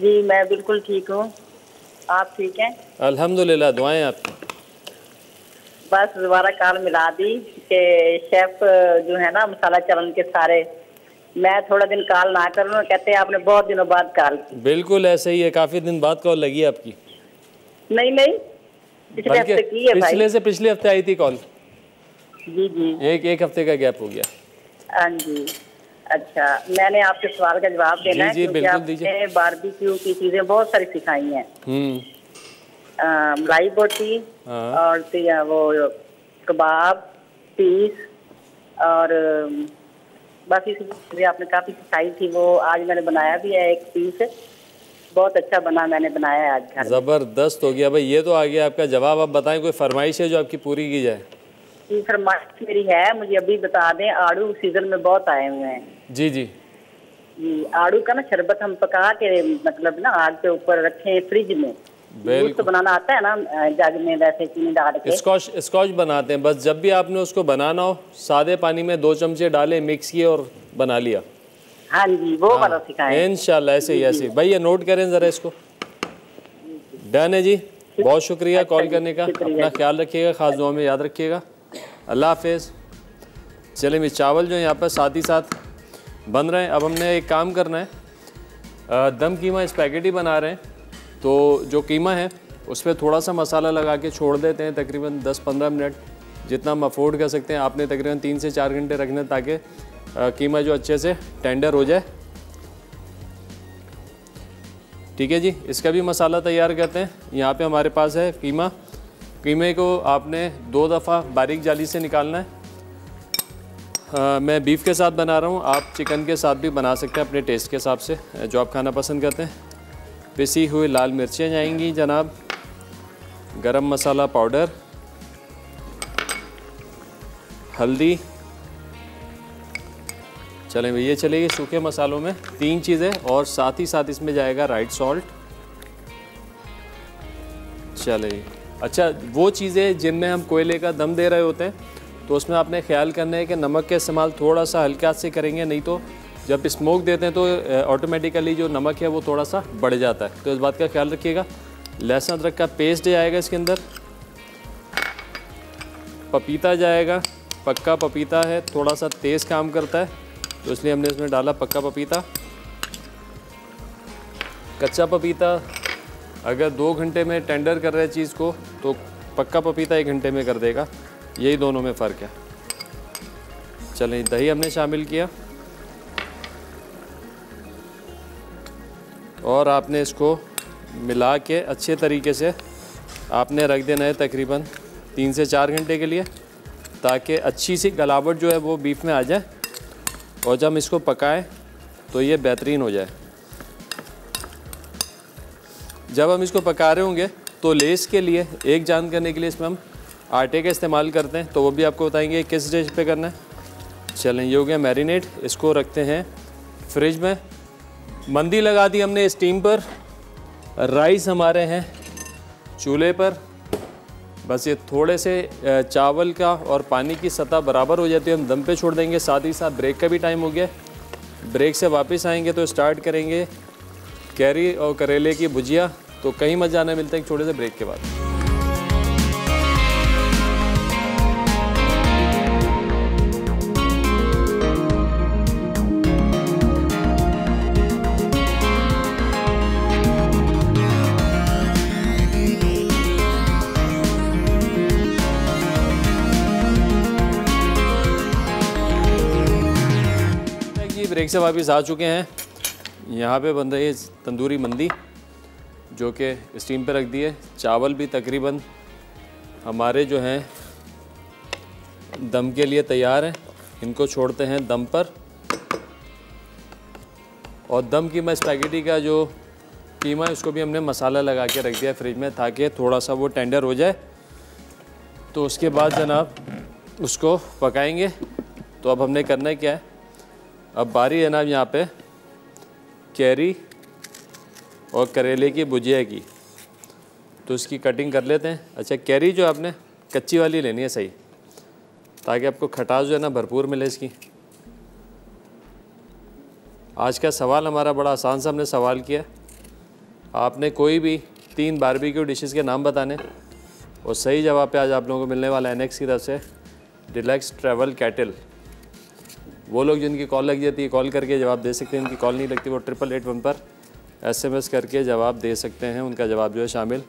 जी मैं बिल्कुल ठीक हूँ, आप ठीक हैं? अल्हम्दुलिल्लाह, दुआएं आपकी। बस दोबारा काल मिला दी के शेफ जो है ना मसाला चलन के सारे, मैं थोड़ा दिन काल ना करूँ, कहते हैं आपने बहुत दिनों बाद काल। बिल्कुल ऐसे ही है, काफ़ी दिन बाद कॉल लगी आपकी। नहीं नहीं, पिछले हफ्ते की है भाई। पिछले से पिछले हफ्ते आई थी कॉल। जी जी, एक एक हफ्ते का गैप हो गया। हाँ जी, अच्छा, मैंने आपके सवाल का जवाब देना जी, है जी, आपने बारबेक्यू की चीजें बहुत सारी सिखाई हैं। हम्म, मलाई बोटी और वो कबाब पीस और बाकी चीजें आपने काफी सिखाई थी। वो आज मैंने बनाया भी है, एक पीस बहुत अच्छा बना, मैंने बनाया आज घर। जबरदस्त हो गया भाई, ये तो आ गया आपका जवाब। आप बताएं, कोई फरमाइश है जो आपकी पूरी की जाए? जी फरमाइश मेरी है, मुझे अभी बता दें, आड़ू सीजन में बहुत आए हुए हैं। जी जी जी, आड़ू का ना शरबत हम पका के, मतलब ना आग के ऊपर रखें फ्रिज में। तो बनाना आता है ना जग में वैसे चीनी डाल के। स्कॉच स्कॉच बनाते हैं बस, जब भी आपने उसको बनाना हो सादे पानी में दो चमचे डाले, मिक्स किए और बना लिया। हाँ जी वो वाला सिखाएं इंशाल्लाह, ऐसे ही ऐसे। भाई ये नोट करें जरा इसको। डन है जी, बहुत शुक्रिया कॉल करने का, अपना ख्याल रखिएगा, खास दुआ में याद रखिएगा, अल्लाह हाफिज़। चले ये चावल जो है यहाँ पर साथ ही साथ बन रहे हैं। अब हमने एक काम करना है, दम कीमा स्पैगेटी बना रहे हैं तो जो कीमा है उस पर थोड़ा सा मसाला लगा के छोड़ देते हैं तकरीबन दस पंद्रह मिनट, जितना हम अफोर्ड कर सकते हैं। आपने तकरीबन तीन से चार घंटे रखना ताकि कीमा जो अच्छे से टेंडर हो जाए। ठीक है जी, इसका भी मसाला तैयार करते हैं। यहाँ पे हमारे पास है कीमा। कीमे को आपने दो दफ़ा बारीक जाली से निकालना है। आ, मैं बीफ के साथ बना रहा हूँ, आप चिकन के साथ भी बना सकते हैं अपने टेस्ट के हिसाब से जो आप खाना पसंद करते हैं। पिसी हुई लाल मिर्चें जाएंगी जनाब, गरम मसाला पाउडर, हल्दी। चलें भैया, ये चलेगी सूखे मसालों में तीन चीज़ें, और साथ ही साथ इसमें जाएगा राइट सॉल्ट। चलें, अच्छा वो चीज़ें जिनमें हम कोयले का दम दे रहे होते हैं तो उसमें आपने ख्याल करना है कि नमक का इस्तेमाल थोड़ा सा हल्का से करेंगे, नहीं तो जब स्मोक देते हैं तो ऑटोमेटिकली जो नमक है वो थोड़ा सा बढ़ जाता है, तो इस बात का ख्याल रखिएगा। लहसुन अदरक का पेस्ट जाएगा इसके अंदर, पपीता जाएगा, पक्का पपीता है, थोड़ा सा तेज़ काम करता है तो इसलिए हमने इसमें डाला पक्का पपीता। कच्चा पपीता अगर दो घंटे में टेंडर कर रहे चीज़ को तो पक्का पपीता एक घंटे में कर देगा, यही दोनों में फ़र्क है। चलें दही हमने शामिल किया और आपने इसको मिला के अच्छे तरीके से आपने रख देना है तकरीबन तीन से चार घंटे के लिए, ताकि अच्छी सी गलावट जो है वो बीफ में आ जाए और जब हम इसको पकाएं तो ये बेहतरीन हो जाए। जब हम इसको पका रहे होंगे तो लेस के लिए, एक जान करने के लिए इसमें हम आटे का इस्तेमाल करते हैं, तो वो भी आपको बताएंगे किस डिश पे करना है। चलें ये हो गया मैरिनेट, इसको रखते हैं फ्रिज में। मंदी लगा दी हमने स्टीम पर, राइस हमारे हैं चूल्हे पर। बस ये थोड़े से चावल का और पानी की सतह बराबर हो जाती है, हम दम पे छोड़ देंगे। साथ ही साथ ब्रेक का भी टाइम हो गया, ब्रेक से वापस आएंगे तो स्टार्ट करेंगे कैरी और करेले की भुजिया। तो कहीं मत जाना, मिलते हैं छोटे से ब्रेक के बाद। ब्रेक से वापस आ चुके हैं। यहाँ पे बन रही है तंदूरी मंदी जो कि स्टीम पे रख दी है। चावल भी तकरीबन हमारे जो हैं दम के लिए तैयार हैं, इनको छोड़ते हैं दम पर। और दम कीमा स्पैगेटी का जो कीमा है उसको भी हमने मसाला लगा के रख दिया फ्रिज में ताकि थोड़ा सा वो टेंडर हो जाए। तो उसके बाद जनाब उसको पकाएंगे। तो अब हमने करना क्या है, अब बारी है ना यहाँ पे कैरी और करेले की भुजिया की, तो इसकी कटिंग कर लेते हैं। अच्छा कैरी जो आपने कच्ची वाली लेनी है सही, ताकि आपको खटास जो है ना भरपूर मिले इसकी। आज का सवाल हमारा बड़ा आसान सा हमने सवाल किया, आपने कोई भी तीन बारबेक्यू डिशेस के नाम बताने और सही जवाब पे आज आप लोगों को मिलने वाला है गेनेक्स की तरफ से डिलक्स ट्रैवल कैटल। वो लोग जिनकी कॉल लग जाती है कॉल करके जवाब दे सकते हैं, उनकी कॉल नहीं लगती वो ट्रिपल एट वन पर एसएमएस करके जवाब दे सकते हैं, उनका जवाब जो है शामिल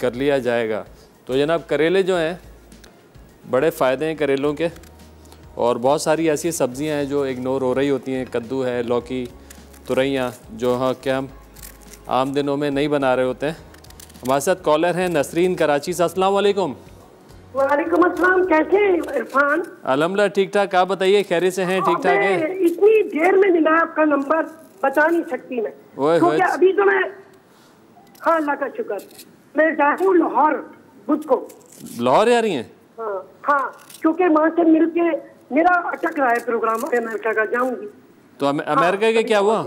कर लिया जाएगा। तो जनाब करेले जो हैं बड़े फ़ायदे हैं करेलों के, और बहुत सारी ऐसी सब्ज़ियां हैं जो इग्नोर हो रही होती हैं। कद्दू है, लौकी, तुरैयाँ, जो हाँ क्या हम आम दिनों में नहीं बना रहे होते हैं। हमारे साथ कॉलर हैं नसरीन कराची से। अस्सलाम वालेकुम। वालेकुम अस्सलाम, कैसे हैं इरफान? अलहमदुलिल्लाह ठीक ठाक, आप बताइए खैरियत से हैं? ठीक ठाक है। इतनी देर में मिला आपका नंबर, बता नहीं सकती मैं क्योंकि अभी तो मैं, हाँ अल्लाह का शुक्र, मैं जा रही हूँ लाहौर बुध को। लाहौर आ रही हैं? हाँ हाँ, क्योंकि वहाँ से मिल के मेरा अटक रहा है प्रोग्राम अमेरिका का, जाऊँगी। तो अमेरिका का क्या हुआ?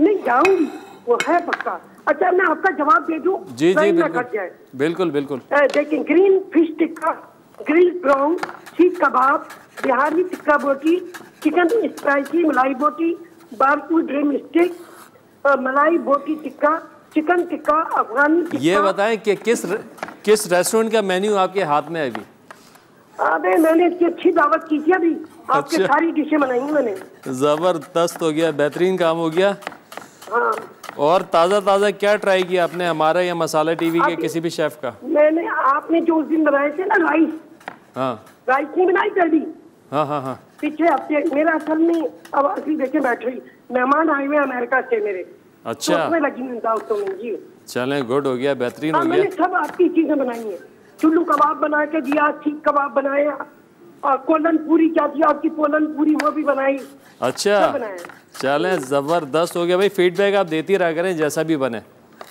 नहीं जाऊँगी वो है पक्का, अच्छा मैं आपका जवाब दे दूं। जी जी बिल्कुल बिल्कुल बिल्कुल। देखिए green fish tikka, grill prawn, seekh kebab, Bihari tikka बोटी, चिकन स्पाइसी मलाई बोटी, Barku dream stick, malai boti tikka, chicken tikka, Afghani tikka. ये बताएं कि किस र, किस रेस्टोरेंट का मेन्यू आपके हाथ में है अभी? अबे मैंने इसकी अच्छी दावत की थी अभी। अच्छा। आपके सारी डिशें बनाई मैंने। जबरदस्त हो गया, बेहतरीन काम हो गया। हाँ। और ताज़ा ताज़ा क्या ट्राई किया आपने हमारा या मसाला टीवी के किसी भी शेफ का? मैंने आपने जो उस दिन बनाए थे ना राइस। हाँ। राइस नहीं बनाई कर दी। हाँ हाँ हाँ। पिछले हफ्ते मेरा असल में अब असली देखे बैठ रही मेहमान आए हुए अमेरिका से मेरे। अच्छा तो जी। चलें गुड हो गया, बेहतरीन हो गया। मैंने सब आपकी चीजें बनाई हैं, चुल्लू कबाब बना के दिया, सीख कबाब बनाया, और कोलन पूरी क्या दिया आपकी कोलन पूरी वो भी बनाई। अच्छा चलें जबरदस्त हो गया भाई। फीडबैक आप देती रहा करें जैसा भी बने।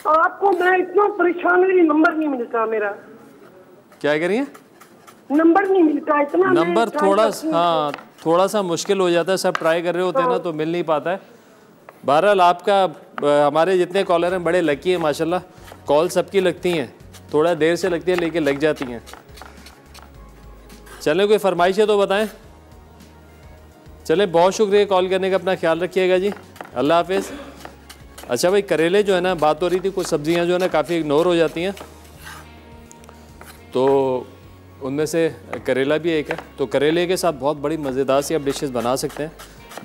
आपको मैं इतना परेशान हुई, नंबर नहीं मिलता मेरा। क्या करिए नंबर नहीं मिलता, इतना नंबर थोड़ा हाँ थोड़ा सा मुश्किल हो जाता है, सब ट्राई कर रहे होते हैं ना तो मिल नहीं पाता है। बहरहाल आपका हमारे जितने कॉलर हैं बड़े लकी हैं माशाल्लाह। कॉल सबकी लगती हैं, थोड़ा देर से लगती है लेकिन लग जाती हैं। चलें कोई फरमाइश है तो बताएं। चलें बहुत शुक्रिया कॉल करने का, अपना ख्याल रखिएगा जी, अल्लाह हाफिज़। अच्छा भाई करेले जो है ना बात हो रही थी, कुछ सब्जियां जो है ना काफ़ी इग्नोर हो जाती हैं तो उनमें से करेला भी एक है। तो करेले के साथ बहुत बड़ी मज़ेदार सी आप डिशेज़ बना सकते हैं।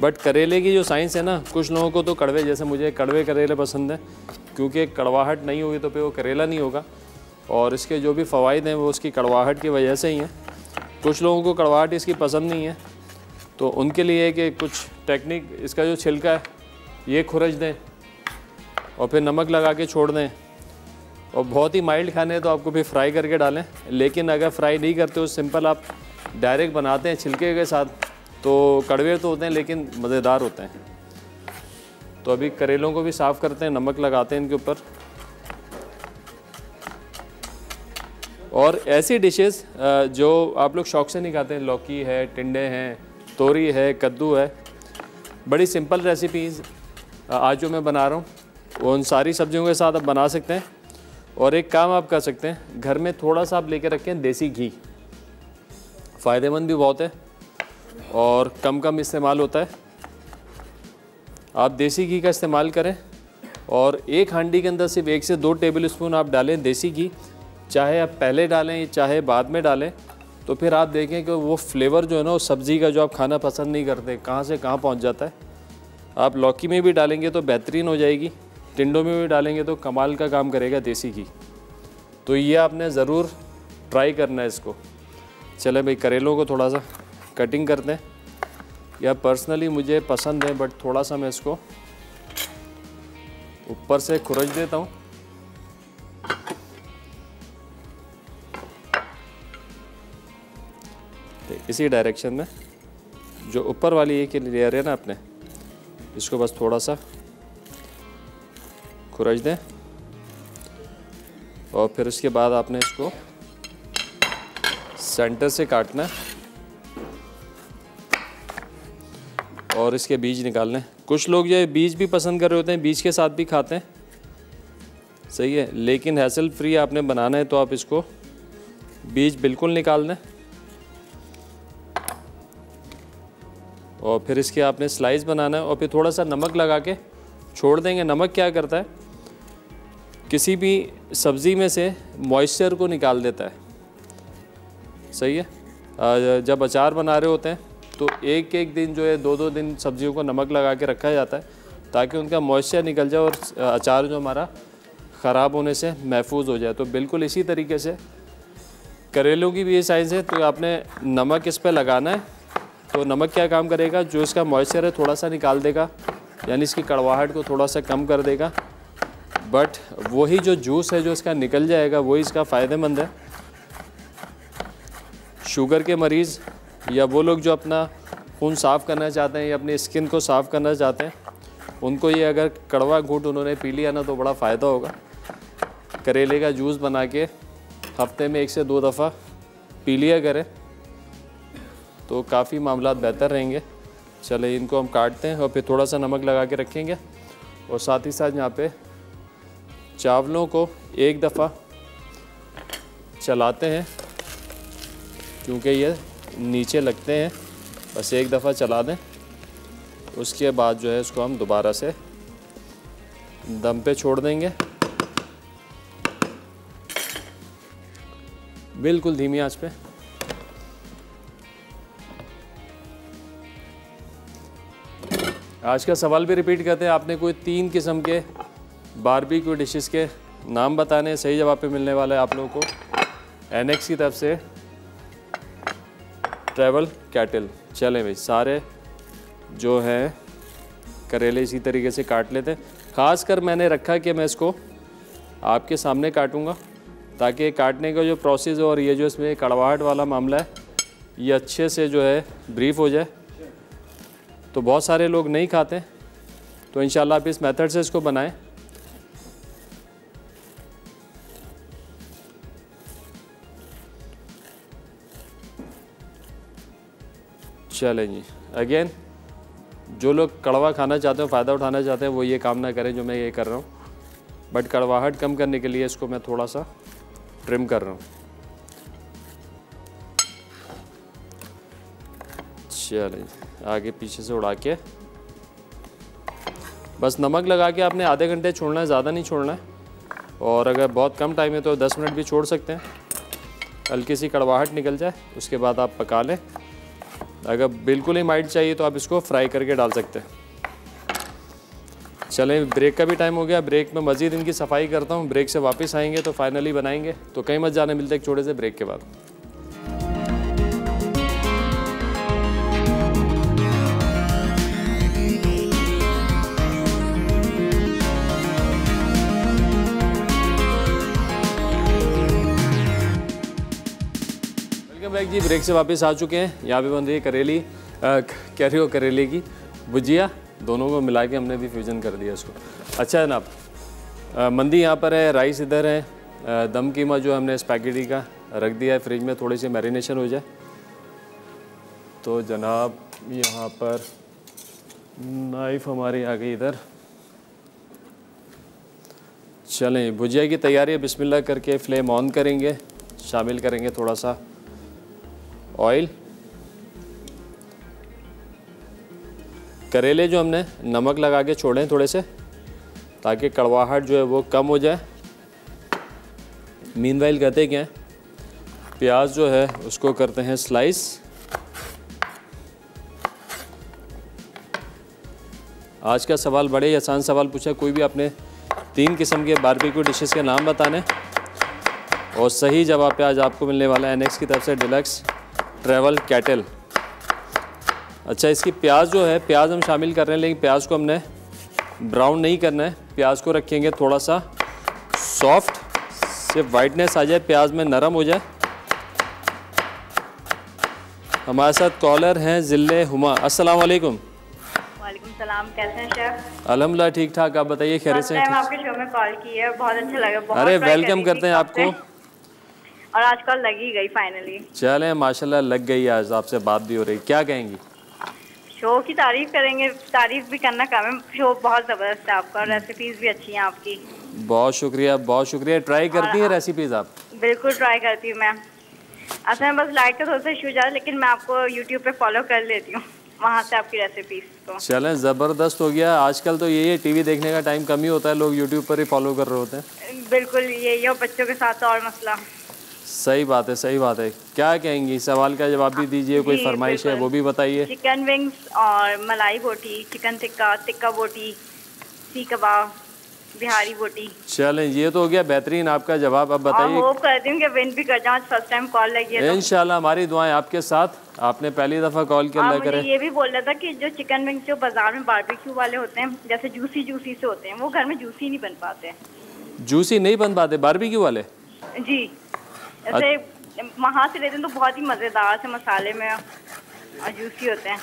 बट करेले की जो साइंस है ना, कुछ लोगों को तो कड़वे, जैसे मुझे कड़वे करेले पसंद है क्योंकि कड़वाहट नहीं होगी तो फिर वो करेला नहीं होगा, और इसके जो भी फ़वाइद हैं वो उसकी कड़वाहट की वजह से ही हैं। कुछ लोगों को कड़वाहट इसकी पसंद नहीं है तो उनके लिए कि कुछ टेक्निक, इसका जो छिलका है ये खुरच दें और फिर नमक लगा के छोड़ दें, और बहुत ही माइल्ड खाने हैं तो आपको फिर फ्राई करके डालें। लेकिन अगर फ्राई नहीं करते हो, सिंपल आप डायरेक्ट बनाते हैं छिलके के साथ, तो कड़वे तो होते हैं लेकिन मज़ेदार होते हैं। तो अभी करेलों को भी साफ़ करते हैं, नमक लगाते हैं इनके ऊपर। और ऐसी डिशेस जो आप लोग शौक से नहीं खाते, लौकी है, टिंडे हैं, तोरी है, कद्दू है, बड़ी सिंपल रेसिपीज़ आज जो मैं बना रहा हूँ वो उन सारी सब्जियों के साथ आप बना सकते हैं। और एक काम आप कर सकते हैं, घर में थोड़ा सा आप लेके रखें देसी घी, फ़ायदेमंद भी बहुत है और कम कम इस्तेमाल होता है। आप देसी घी का इस्तेमाल करें और एक हांडी के अंदर सिर्फ एक से दो टेबलस्पून आप डालें देसी घी, चाहे आप पहले डालें चाहे बाद में डालें। तो फिर आप देखें कि वो फ्लेवर जो है ना उस सब्ज़ी का जो आप खाना पसंद नहीं करते कहाँ से कहाँ पहुँच जाता है। आप लौकी में भी डालेंगे तो बेहतरीन हो जाएगी, टिंडों में भी डालेंगे तो कमाल का काम करेगा देसी घी। तो ये आपने ज़रूर ट्राई करना है इसको। चले भाई करेलों को थोड़ा सा कटिंग करते हैं, या पर्सनली मुझे पसंद है बट थोड़ा सा मैं इसको ऊपर से खुरच देता हूँ। इसी डायरेक्शन में जो ऊपर वाली ये लेयर है ना आपने, इसको बस थोड़ा सा खुरच दें और फिर उसके बाद आपने इसको सेंटर से काटना है और इसके बीज निकालने। कुछ लोग ये बीज भी पसंद कर रहे होते हैं, बीज के साथ भी खाते हैं, सही है, लेकिन हैसल फ्री आपने बनाना है तो आप इसको बीज बिल्कुल निकाल दें। और फिर इसके आपने स्लाइस बनाना है और फिर थोड़ा सा नमक लगा के छोड़ देंगे। नमक क्या करता है, किसी भी सब्ज़ी में से मॉइस्चर को निकाल देता है, सही है। जब अचार बना रहे होते हैं तो एक एक दिन जो है दो दो दिन सब्जियों को नमक लगा के रखा जाता है ताकि उनका मॉइस्चर निकल जाए और अचार जो हमारा ख़राब होने से महफूज हो जाए। तो बिल्कुल इसी तरीके से करेलों की भी ये साइज़ है, तो आपने नमक इस पर लगाना है। तो नमक क्या काम करेगा, जो इसका मॉइस्चर है थोड़ा सा निकाल देगा, यानी इसकी कड़वाहट को थोड़ा सा कम कर देगा, बट वही जो जूस है जो इसका निकल जाएगा वही इसका फ़ायदेमंद है। शुगर के मरीज़ या वो लोग जो अपना खून साफ़ करना चाहते हैं या अपनी स्किन को साफ़ करना चाहते हैं, उनको ये अगर कड़वा घूंट उन्होंने पी लिया ना तो बड़ा फ़ायदा होगा। करेले का जूस बना के हफ्ते में एक से दो दफ़ा पी लिया करें तो काफ़ी मामला बेहतर रहेंगे। चले इनको हम काटते हैं और फिर थोड़ा सा नमक लगा के रखेंगे और साथ ही साथ यहाँ पे चावलों को एक दफ़ा चलाते हैं क्योंकि ये नीचे लगते हैं, बस एक दफ़ा चला दें। उसके बाद जो है इसको हम दोबारा से दम पे छोड़ देंगे, बिल्कुल धीमी आंच पे। आज का सवाल भी रिपीट करते हैं, आपने कोई तीन किस्म के बारबेक्यू डिशेस के नाम बताने, सही जवाब पे मिलने वाला है आप लोगों को एनेक्स की तरफ से ट्रैवल कैटल। चलें भाई, सारे जो हैं करेले इसी तरीके से काट लेते हैं। ख़ास कर मैंने रखा कि मैं इसको आपके सामने काटूंगा ताकि काटने का जो प्रोसेस है और ये जो इसमें कड़वाहट वाला मामला है ये अच्छे से जो है ब्रीफ हो जाए। तो बहुत सारे लोग नहीं खाते, तो इंशाल्लाह आप इस मेथड से इसको बनाएं। चलें जी, अगेन जो लोग कड़वा खाना चाहते हो, फ़ायदा उठाना चाहते हैं, वो ये काम ना करें जो मैं ये कर रहा हूँ, बट कड़वाहट कम करने के लिए इसको मैं थोड़ा सा ट्रिम कर रहा हूँ। चलिए आगे पीछे से उड़ा के बस नमक लगा के आपने आधे घंटे छोड़ना है, ज़्यादा नहीं छोड़ना है। और अगर बहुत कम टाइम है तो दस मिनट भी छोड़ सकते हैं, हल्की सी कड़वाहट निकल जाए, उसके बाद आप पका लें। अगर बिल्कुल ही माइट चाहिए तो आप इसको फ्राई करके डाल सकते हैं। चलें, ब्रेक का भी टाइम हो गया, ब्रेक में मज़ीद इनकी सफाई करता हूँ, ब्रेक से वापस आएंगे तो फाइनली बनाएंगे, तो कहीं मत जाने, मिलते एक छोटे से ब्रेक के बाद। वेलकम बैक जी, ब्रेक से वापस आ चुके हैं। यहाँ पे बन रही है करेली कैरी करेले की भुजिया, दोनों को मिला के हमने भी फ्यूजन कर दिया इसको। अच्छा जनाब, मंदी यहाँ पर है, राइस इधर है, आ, दम कीमा जो हमने स्पैगेटी का रख दिया है फ्रिज में, थोड़ी सी मैरिनेशन हो जाए। तो जनाब यहाँ पर नाइफ हमारी आ गई इधर। चलें, भुजिया की तैयारी है, बिस्मिल्लाह करके फ्लेम ऑन करेंगे, शामिल करेंगे थोड़ा सा ऑयल। करेले जो हमने नमक लगा के छोड़े थोड़े से ताकि कड़वाहट जो है वो कम हो जाए। मीनवाइल कहते क्या है, प्याज जो है उसको करते हैं स्लाइस। आज का सवाल बड़े ही आसान सवाल पूछा, कोई भी आपने तीन किस्म के बारबेक्यू डिशेस के नाम बताने, और सही जवाब पे आज आपको मिलने वाला है एनेक्स की तरफ से डिलक्स ट्रैवल कैटल। अच्छा, इसकी प्याज जो है, प्याज हम शामिल कर रहे हैं, लेकिन प्याज को हमने ब्राउन नहीं करना है, प्याज को रखेंगे थोड़ा सा सॉफ्ट, सिर्फ वाइटनेस आ जाए, प्याज में नरम हो जाए। हमारे साथ कॉलर हैं जिले हुमा, अस्सलाम वालेकुम। वालेकुम सलाम, कैसे हैं शेफ? अलहमदुलिल्लाह ठीक ठाक, आप बताइए खैर से? आपके शो में कॉल की है, बहुत अच्छा लगा, बहुत। अरे वेलकम करते हैं आपको, और आज कॉल लग ही गई फाइनली। चले माशाल्लाह, लग गई, आज आपसे बात भी हो रही। क्या कहेंगी शो की? तारीफ करेंगे, तारीफ भी करना काम है, शो बहुत ज़बरदस्त है आपका, और रेसिपीज़ भी अच्छी हैं आपकी। बहुत शुक्रिया, बहुत शुक्रिया। ट्राई करती हैं रेसिपीज़ आप? बिल्कुल ट्राई करती हूँ मैं, असल में बस लाइट का थोड़ा सा इशू जा रहा है, लेकिन मैं आपको यूट्यूब पे फॉलो कर लेती हूँ, वहाँ से आपकी रेसिपीज़ को। चलें ज़बरदस्त हो गया, आजकल तो यही है, टीवी देखने का टाइम कम ही होता है, लोग यूट्यूब पर ही फॉलो कर रहे होते हैं। बिल्कुल यही है, बच्चों के साथ और मसला। सही बात है, सही बात है। क्या कहेंगी, सवाल का जवाब भी दीजिए, कोई फरमाइश है वो भी बताइए। चिकन विंग्स और मलाई बोटी, चिकन टिक्का, टिक्का बोटी, सी कबाब, बिहारी बोटी। चलें, ये तो हो गया बेहतरीन आपका जवाब। अब बताइए, होप करती हूं कि विन भी कर जाऊं, फर्स्ट टाइम कॉल लगी है इंशाल्लाह, हमारी दुआएं आपके साथ। आपने पहली दफा कॉल किया करें। ये भी बोल रहा था कि जो चिकन विंग्स जो बाजार में बारबेक्यू वाले होते हैं, जैसे जूसी जूसी से होते हैं, वो घर में जूसी नहीं बन पाते। जूसी नहीं बन पाते बारबेक्यू वाले? जी, ऐसे वहाँ से लेते हैं तो बहुत ही मज़ेदार से मसाले में और जूसी होते हैं,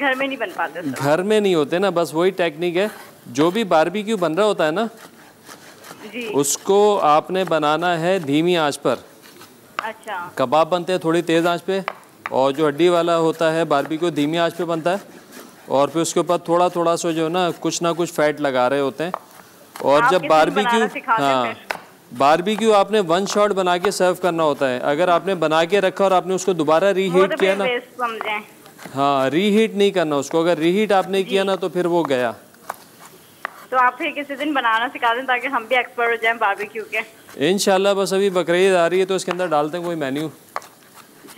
घर में नहीं बन पाते। घर में नहीं होते ना, बस वही टेक्निक है। जो भी बारबेक्यू बन रहा होता है ना जी, उसको आपने बनाना है धीमी आंच पर। अच्छा, कबाब बनते हैं थोड़ी तेज़ आंच पे, और जो हड्डी वाला होता है बारबेक्यू धीमी आंच पे बनता है, और फिर उसके ऊपर थोड़ा थोड़ा सा जो है ना कुछ ना कुछ फैट लगा रहे होते हैं, और जब बारबेक्यू, हाँ बारबेक्यू आपने वन शॉट बना के सर्व करना होता है। अगर आपने बना के रखा और आपने उसको दोबारा रीहीट किया ना, हाँ रीहीट नहीं करना उसको। अगर रीहीट आपने किया ना तो फिर वो गया। तो आप फिर किसी दिन बनाना सिखा दें ताकि हम भी एक्सपर्ट हो जाएं बारबेक्यू के। इंशाल्लाह, बस अभी बकरीद आ रही है तो इसके अंदर डालते हैं कोई मेन्यू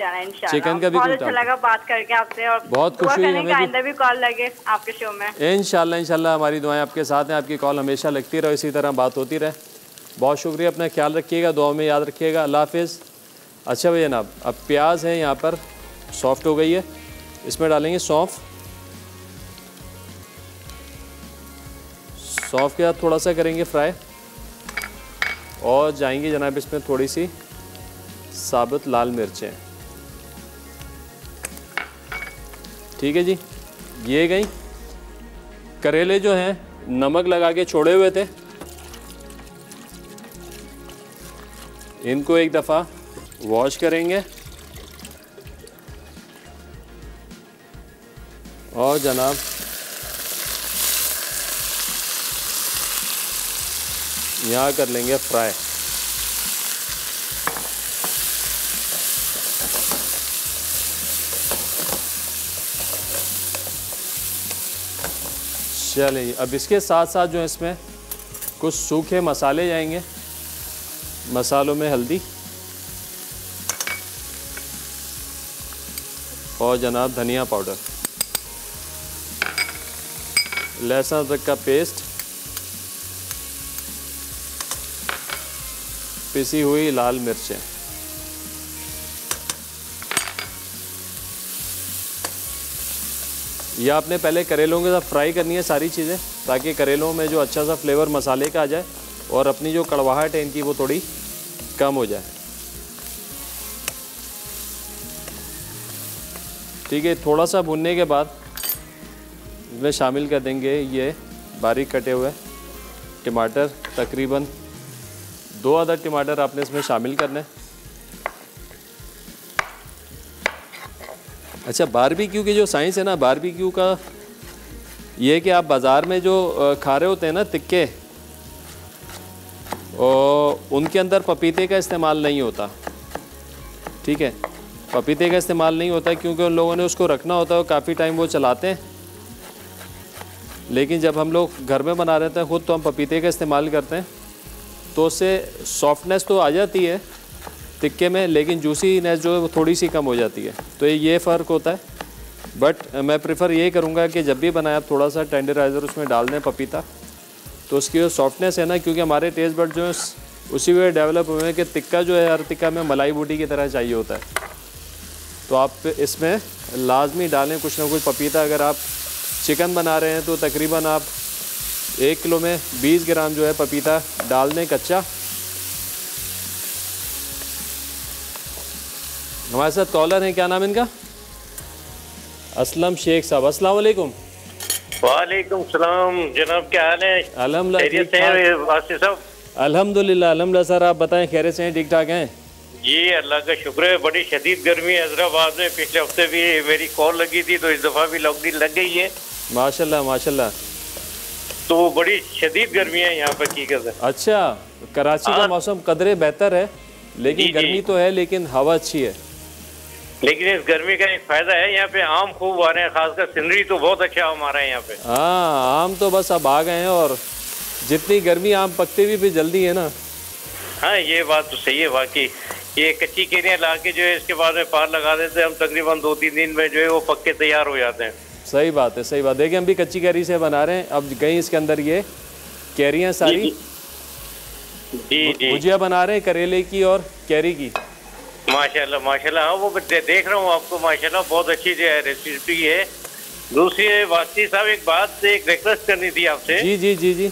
चिकन का भी। बहुत अच्छा लगा बात करके आपसे और बहुत खुशी हुई हमें। आइंदा भी कॉल लगे आपके शो में इंशाल्लाह। इंशाल्लाह हमारी दुआएं आपके साथ हैं, आपकी कॉल हमेशा लगती रहे, इसी तरह बात होती रहे। बहुत शुक्रिया, अपना ख्याल रखिएगा, दुआ में याद रखिएगा, अल्लाह हाफिज़। अच्छा भैया जनाब, अब प्याज है यहाँ पर सॉफ्ट हो गई है, इसमें डालेंगे सौंफ। सौंफ के साथ थोड़ा सा करेंगे फ्राई और जाएंगे जनाब इसमें थोड़ी सी साबुत लाल मिर्चें। ठीक है जी, ये गई। करेले जो हैं नमक लगा के छोड़े हुए थे, इनको एक दफ़ा वॉश करेंगे और जनाब यहाँ कर लेंगे फ्राई। चलिए, अब इसके साथ साथ जो इसमें कुछ सूखे मसाले जाएंगे। मसालों में हल्दी और जनाब धनिया पाउडर, लहसुन अदरक का पेस्ट, पिसी हुई लाल मिर्चें। यह आपने पहले करेलों के साथ फ्राई करनी है सारी चीज़ें, ताकि करेलों में जो अच्छा सा फ्लेवर मसाले का आ जाए और अपनी जो कड़वाहट है इनकी वो थोड़ी कम हो जाए। ठीक है, थोड़ा सा भुनने के बाद इसमें शामिल कर देंगे ये बारीक कटे हुए टमाटर। तकरीबन दो अदर टमाटर आपने इसमें शामिल करने। अच्छा, बारबेक्यू की जो साइंस है ना, बारबेक्यू का ये है कि आप बाज़ार में जो खा रहे होते हैं ना तिक्के, और उनके अंदर पपीते का इस्तेमाल नहीं होता। ठीक है, पपीते का इस्तेमाल नहीं होता क्योंकि उन लोगों ने उसको रखना होता है और काफ़ी टाइम वो चलाते हैं। लेकिन जब हम लोग घर में बना रहे थे ख़ुद तो हम पपीते का इस्तेमाल करते हैं, तो उससे सॉफ्टनेस तो आ जाती है तिक्के में, लेकिन जूसीनेस जो है वो थोड़ी सी कम हो जाती है। तो ये फ़र्क होता है। बट मैं प्रेफर ये करूँगा कि जब भी बनाएं आप थोड़ा सा टेंडराइज़र उसमें डाल दें पपीता, तो उसकी जो सॉफ्टनेस है ना, क्योंकि हमारे टेस्ट बड जो उसी वे डेवलप हुए हैं कि तिक्का जो है हर तिक्का में मलाई बूटी की तरह चाहिए होता है। तो आप इसमें लाजमी डालें कुछ ना कुछ पपीता। अगर आप चिकन बना रहे हैं तो तकरीबन आप एक किलो में बीस ग्राम जो है पपीता डाल दें कच्चा। हमारे साथ कॉलर हैं, क्या नाम इनका? असलम शेख साहब, अस्सलाम वालेकुम। वालेकुम सलाम जनाब, क्या हाल है? अल्हम्दुलिल्लाह अल्हम्दुलिल्लाह सर, आप बताएं, खैरियत से हैं? ठीक ठाक हैं जी, अल्लाह का शुक्र है। बड़ी शदीद गर्मी है हैदराबाद में, पिछले हफ्ते भी मेरी कॉल लगी थी तो इस दफ़ा भी लॉकडाउन लग गई है। माशाल्लाह माशाल्लाह, तो बड़ी शदीद गर्मी है यहाँ पर की कसर। अच्छा, कराची आ, का मौसम कदरे बेहतर है, लेकिन गर्मी तो है लेकिन हवा अच्छी है। लेकिन इस गर्मी का एक फायदा है, यहाँ पे आम खूब आ रहे हैं, खासकर सिंदरी तो बहुत अच्छा आम आ रहा है यहाँ पे। हाँ, आम तो बस अब आ गए हैं और जितनी गर्मी आम पकते भी फिर जल्दी है ना। हाँ, ये बात तो सही है वाकई। ये कच्ची केरियाँ ला के जो है इसके बाद में पार लगा देते हैं हम, तकरीबन दो तीन दिन में जो है वो पक्के तैयार हो जाते हैं। सही बात है, सही बात। देखिए, हम भी कच्ची कैरी से बना रहे हैं। अब गई इसके अंदर ये कैरियाँ सारी, भुजिया बना रहे हैं करेले की और कैरी की। माशाल्लाह माशाल्लाह, हाँ वो दे, देख रहा हूँ आपको, माशाल्लाह बहुत अच्छी जो है रेसिपी है। दूसरी वास्ती साहब, एक बात एक रिक्वेस्ट करनी थी आपसे। जी जी जी जी,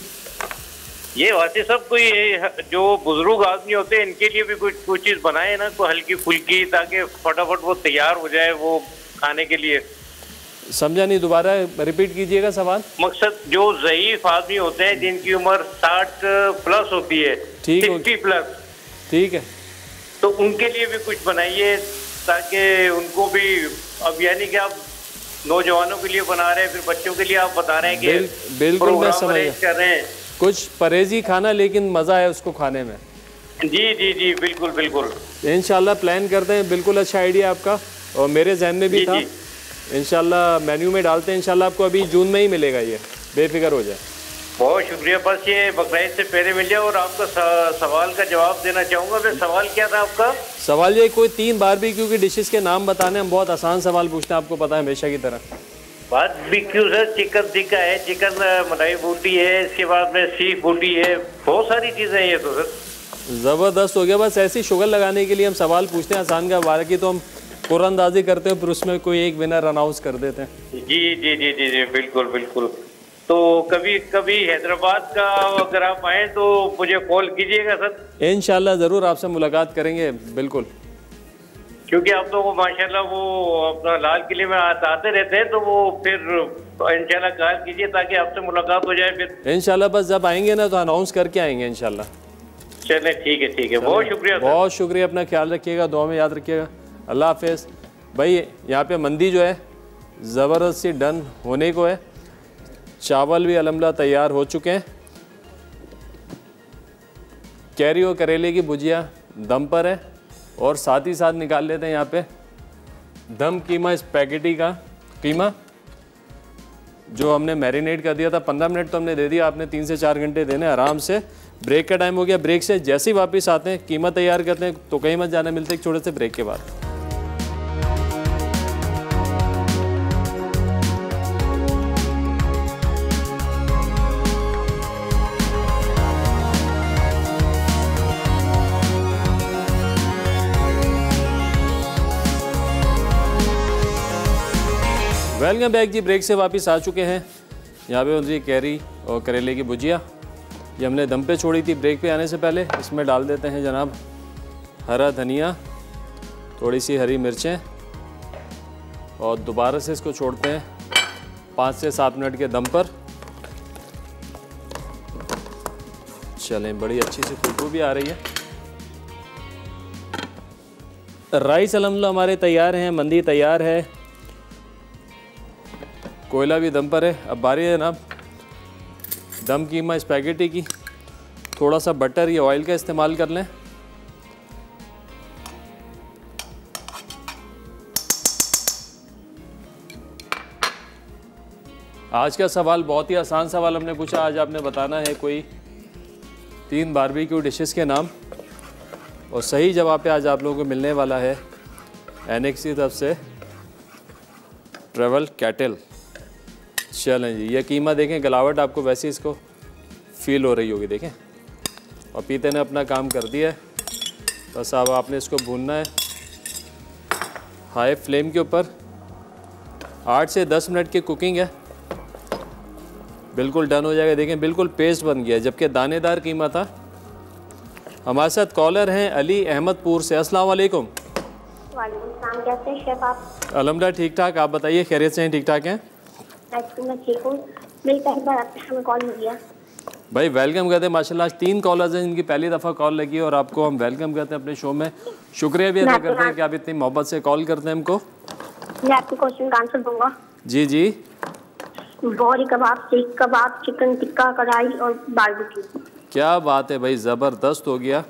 ये वास्ती साहब कोई जो बुजुर्ग आदमी होते हैं इनके लिए भी कुछ कुछ चीज़ बनाए ना, कोई हल्की फुल्की, ताकि फटाफट वो तैयार हो जाए वो खाने के लिए। समझा नहीं, दोबारा रिपीट कीजिएगा सवाल। मकसद जो ज़ईफ आदमी होते हैं जिनकी उम्र साठ प्लस होती है, सिक्सटी प्लस, ठीक है, तो उनके लिए भी कुछ बनाइए ताकि उनको भी, अब यानी कि आप नौजवानों के लिए बना रहे हैं फिर बच्चों के लिए आप बता रहे हैं कि बिल्कुल मैं समझ कर रहे हैं, कुछ परहेजी खाना, लेकिन मज़ा है उसको खाने में। जी जी जी बिल्कुल बिल्कुल, इंशाल्लाह प्लान करते हैं। बिल्कुल अच्छा आइडिया आपका, और मेरे जहन में भी जी, था जी। इंशाल्लाह मेन्यू में डालते हैं, इंशाल्लाह आपको अभी जून में ही मिलेगा, ये बेफिक्र हो जाए। बहुत शुक्रिया, बस ये बकरीद से पहले मिल जाए। और आपका सवाल का जवाब देना चाहूँगा मैं। सवाल क्या था आपका? सवाल ये कोई तीन बार भी क्योंकि डिशेस के नाम बताने, हम बहुत आसान सवाल पूछते हैं, आपको पता है हमेशा की तरह। बात भी क्यों सर, चिकन टिक्का है, चिकन मलाई बूटी है, इसके बाद में सीख बूटी है, बहुत सारी चीज़ें हैं ये तो सर। ज़बरदस्त हो गया, बस ऐसी शुगर लगाने के लिए हम सवाल पूछते हैं आसान का, बार की तो हम कुरानंदाजी करते हैं, फिर उसमें कोई एक विनर अनाउंस कर देते हैं। जी जी जी जी जी बिल्कुल बिल्कुल। तो कभी कभी हैदराबाद का अगर आप आएँ तो मुझे कॉल कीजिएगा सर, इंशाल्लाह ज़रूर आपसे मुलाकात करेंगे। बिल्कुल, क्योंकि आप लोगों को माशाल्लाह वो अपना लाल किले में आते रहते हैं, तो वो फिर इंशाल्लाह कॉल कीजिए ताकि आपसे मुलाकात हो जाए। फिर इंशाल्लाह बस जब आएंगे ना तो अनाउंस करके आएंगे इंशाल्लाह। चलें ठीक है ठीक है, बहुत शुक्रिया बहुत शुक्रिया। अपना ख्याल रखिएगा, दुआ में याद रखिएगा, अल्लाह हाफिज़। भाई यहाँ पे मंदी जो है ज़बरदस्त सी डन होने को है, चावल भी अलहमदुलिल्लाह तैयार हो चुके हैं, कैरी और करेले की भुजिया दम पर है, और साथ ही साथ निकाल लेते हैं यहाँ पे दम कीमा स्पैगेटी का कीमा जो हमने मैरिनेट कर दिया था। पंद्रह मिनट तो हमने दे दिया, आपने तीन से चार घंटे देने आराम से। ब्रेक का टाइम हो गया, ब्रेक से जैसे ही वापस आते हैं कीमा तैयार करते हैं, तो कहीं मत जाना, मिलते हैं एक छोटे से ब्रेक के बाद। वेलकम बैक जी, ब्रेक से वापस आ चुके हैं। यहाँ पे होती है कैरी और करेले की भुजिया, ये हमने दम पे छोड़ी थी ब्रेक पे आने से पहले। इसमें डाल देते हैं जनाब हरा धनिया, थोड़ी सी हरी मिर्चें, और दोबारा से इसको छोड़ते हैं पाँच से सात मिनट के दम पर। चलें, बड़ी अच्छी सी खुशबू भी आ रही है। राइस अलहमदुलिल्लाह हमारे तैयार हैं, मंदी तैयार है, कोयला भी दम पर है। अब बारी है जनाब दम कीमा स्पैगेटी की। थोड़ा सा बटर या ऑयल का इस्तेमाल कर लें, आज का सवाल बहुत ही आसान सवाल हमने पूछा। आज आपने बताना है कोई तीन बारबेक्यू डिशेस के नाम, और सही जवाब पे आज आप लोगों को मिलने वाला है एनेक्स की तरफ से ट्रेवल कैटल। चलें जी, ये कीमा देखें, गलावट आपको वैसे इसको फील हो रही होगी, देखें। और पीते ने अपना काम कर दिया है, बस अब आपने इसको भूनना है हाई फ्लेम के ऊपर। आठ से दस मिनट की कुकिंग है, बिल्कुल डन हो जाएगा। देखें बिल्कुल पेस्ट बन गया, जबकि दानेदार कीमा था। हमारे साथ कॉलर हैं अली अहमदपुर से। अस्सलाम वालेकुम। वालेकुम सलाम, कैसे हैं शेफ आप? अलहमदुलिल्लाह ठीक ठाक, आप बताइए खैरियत से हैं? ठीक ठाक हैं, मैं ठीक हूँ। मेरी पहली बार आपके हमें कॉल मिल गया। भाई वेलकम करते हैं, माशाल्लाह तीन कॉलर्स हैं जिनकी पहली दफ़ा कॉल लगी है, और आपको हम वेलकम करते हैं अपने शो में। शुक्रिया भी अदा करते हैं कि आप इतनी मोहब्बत से कॉल करते हैं हमको। मैं आपके क्वेश्चन का आंसर दूंगा। जी जी, बोरी कबाब, सीख कबाब, चिकन टिक्का, कढ़ाई और बारबेक्यू। क्या बात है भाई, ज़बरदस्त हो गया।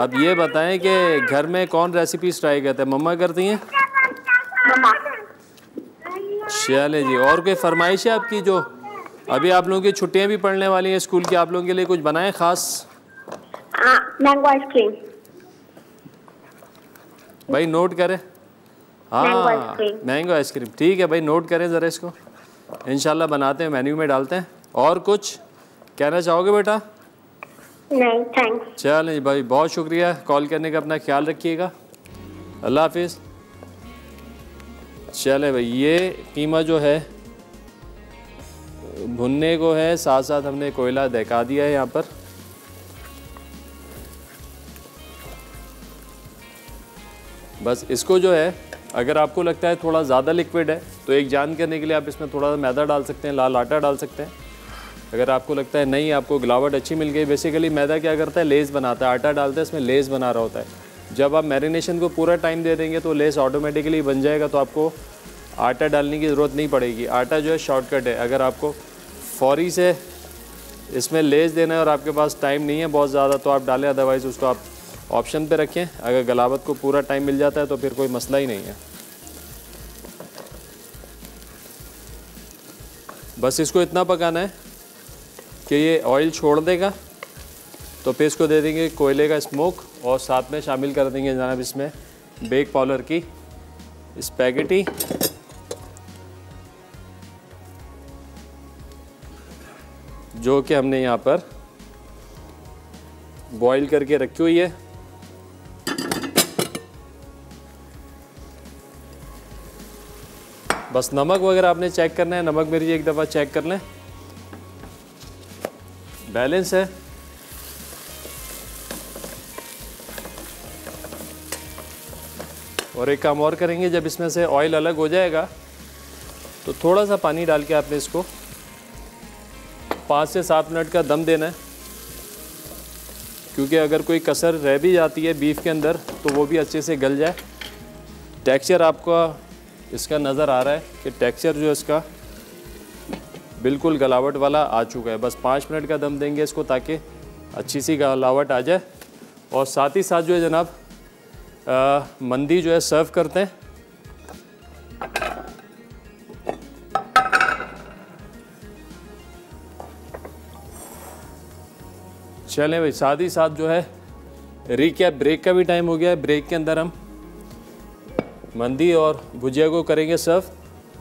अब ये बताएं कि घर में कौन रेसिपीज ट्राई करते हैं? मम्मा करती हैं। चले जी, और कोई फरमाइश है आपकी? जो अभी आप लोगों की छुट्टियां भी पड़ने वाली हैं स्कूल की, आप लोगों के लिए कुछ बनाएं खास? Mango ice cream. भाई नोट करें, हाँ मैंगो आइसक्रीम, ठीक है भाई नोट करें ज़रा इसको, इंशाल्लाह बनाते हैं, मेन्यू में डालते हैं। और कुछ कहना चाहोगे बेटा? नहीं थैंक्स। चलें जी भाई, बहुत शुक्रिया कॉल करने का, अपना ख्याल रखिएगा, अल्लाह हाफिज़। चले भाई, ये कीमा जो है भुनने को है, साथ साथ हमने कोयला दहका दिया है यहाँ पर। बस इसको जो है, अगर आपको लगता है थोड़ा ज़्यादा लिक्विड है तो एक जान करने के लिए आप इसमें थोड़ा सा मैदा डाल सकते हैं, लाल आटा डाल सकते हैं। अगर आपको लगता है नहीं, आपको गिलावट अच्छी मिल गई। बेसिकली मैदा क्या करता है, लेस बनाता है, आटा डालता है, इसमें लेस बना रहा होता है। जब आप मैरिनेशन को पूरा टाइम दे देंगे तो लेस ऑटोमेटिकली बन जाएगा, तो आपको आटा डालने की ज़रूरत नहीं पड़ेगी। आटा जो है शॉर्टकट है, अगर आपको फौरी से इसमें लेज देना है और आपके पास टाइम नहीं है बहुत ज़्यादा तो आप डालें, अदरवाइज़ उसको आप ऑप्शन पे रखें। अगर गलावत को पूरा टाइम मिल जाता है तो फिर कोई मसला ही नहीं है। बस इसको इतना पकाना है कि ये ऑयल छोड़ देगा, तो फिर इसको दे देंगे कोयले का स्मोक और साथ में शामिल कर देंगे जनाब इसमें बेक पाउडर की स्पैगेटी। जो कि हमने यहाँ पर बॉईल करके रखी हुई है। बस नमक वगैरह आपने चेक करना है, नमक मेरी एक दफ़ा चेक कर लें, बैलेंस है। और एक काम और करेंगे, जब इसमें से ऑयल अलग हो जाएगा तो थोड़ा सा पानी डाल के आपने इसको पाँच से सात मिनट का दम देना है, क्योंकि अगर कोई कसर रह भी जाती है बीफ के अंदर तो वो भी अच्छे से गल जाए। टेक्सचर आपका इसका नज़र आ रहा है कि टेक्सचर जो इसका बिल्कुल गलावट वाला आ चुका है। बस पाँच मिनट का दम देंगे इसको ताकि अच्छी सी गलावट आ जाए। और साथ ही साथ जो है जनाब आ, मंदी जो है सर्व करते हैं। चलें भाई, साथ ही साथ जो है रिकैप, ब्रेक का भी टाइम हो गया है। ब्रेक के अंदर हम मंदी और भुजिया को करेंगे सर्व,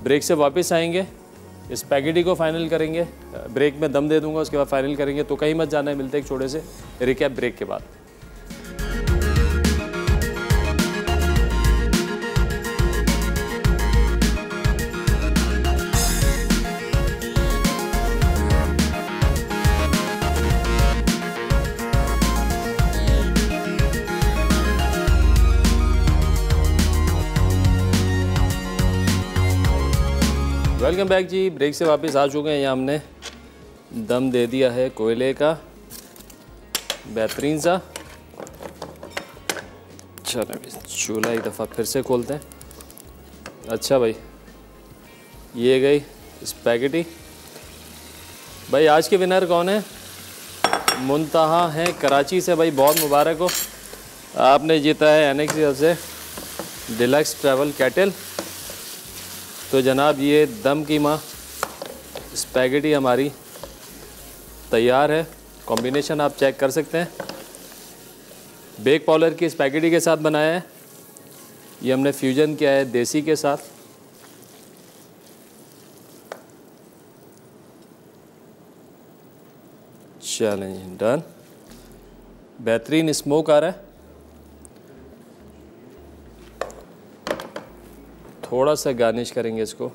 ब्रेक से वापस आएंगे, स्पैगेटी को फाइनल करेंगे। ब्रेक में दम दे दूंगा, उसके बाद फाइनल करेंगे। तो कहीं मत जाना है, मिलते एक छोटे से रिकैप ब्रेक के बाद। वेलकम बैक जी, ब्रेक से वापस आ चुके हैं। यहाँ हमने दम दे दिया है कोयले का, बेहतरीन सा। चलो चूल्हा एक दफ़ा फिर से खोलते हैं। अच्छा भाई, ये गई स्पैगेटी। भाई आज के विनर कौन है? मुंतहा हैं कराची से। भाई बहुत मुबारक हो, आपने जीता है एनेक्स की तरफ से डिलक्स ट्रैवल कैटल। तो जनाब ये दम कीमा स्पैगेटी हमारी तैयार है। कॉम्बिनेशन आप चेक कर सकते हैं, बेक पाउडर की स्पैगेटी के साथ बनाया है, ये हमने फ्यूजन किया है देसी के साथ। चैलेंज डन, बेहतरीन स्मोक आ रहा है। थोड़ा सा गार्निश करेंगे इसको।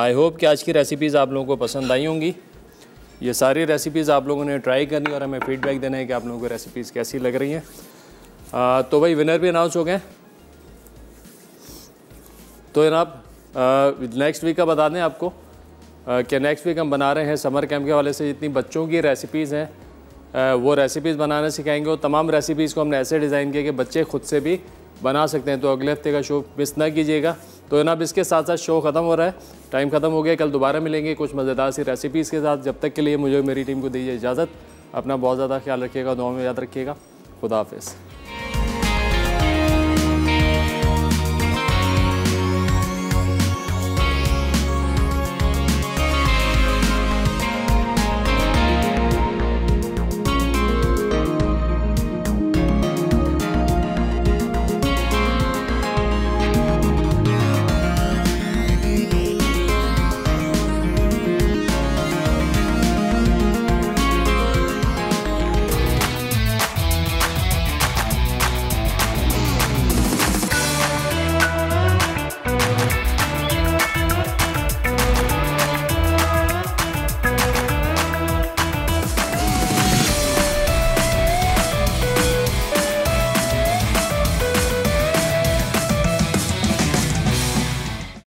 आई होप कि आज की रेसिपीज़ आप लोगों को पसंद आई होंगी। ये सारी रेसिपीज़ आप लोगों ने ट्राई करनी और हमें फ़ीडबैक देना है कि आप लोगों को रेसिपीज़ कैसी लग रही हैं। आ, तो भाई विनर भी अनाउंस हो गए। तो जनाब नेक्स्ट वीक का बता दें आपको कि नेक्स्ट वीक हम बना रहे हैं समर कैम्प के हवाले से जितनी बच्चों की रेसिपीज़ हैं वो रेसिपीज़ बनाना सिखाएंगे। और तमाम रेसिपीज़ को हमने ऐसे डिज़ाइन किया कि बच्चे खुद से भी बना सकते हैं। तो अगले हफ्ते का शो मिस ना कीजिएगा। तो जनाब इसके साथ साथ शो ख़त्म हो रहा है, टाइम ख़त्म हो गया। कल दोबारा मिलेंगे कुछ मज़ेदार सी रेसिपीज़ के साथ। जब तक के लिए मुझे मेरी टीम को दीजिए इजाज़त। अपना बहुत ज़्यादा ख्याल रखिएगा, दुआ में याद रखिएगा। खुदा हाफिज़।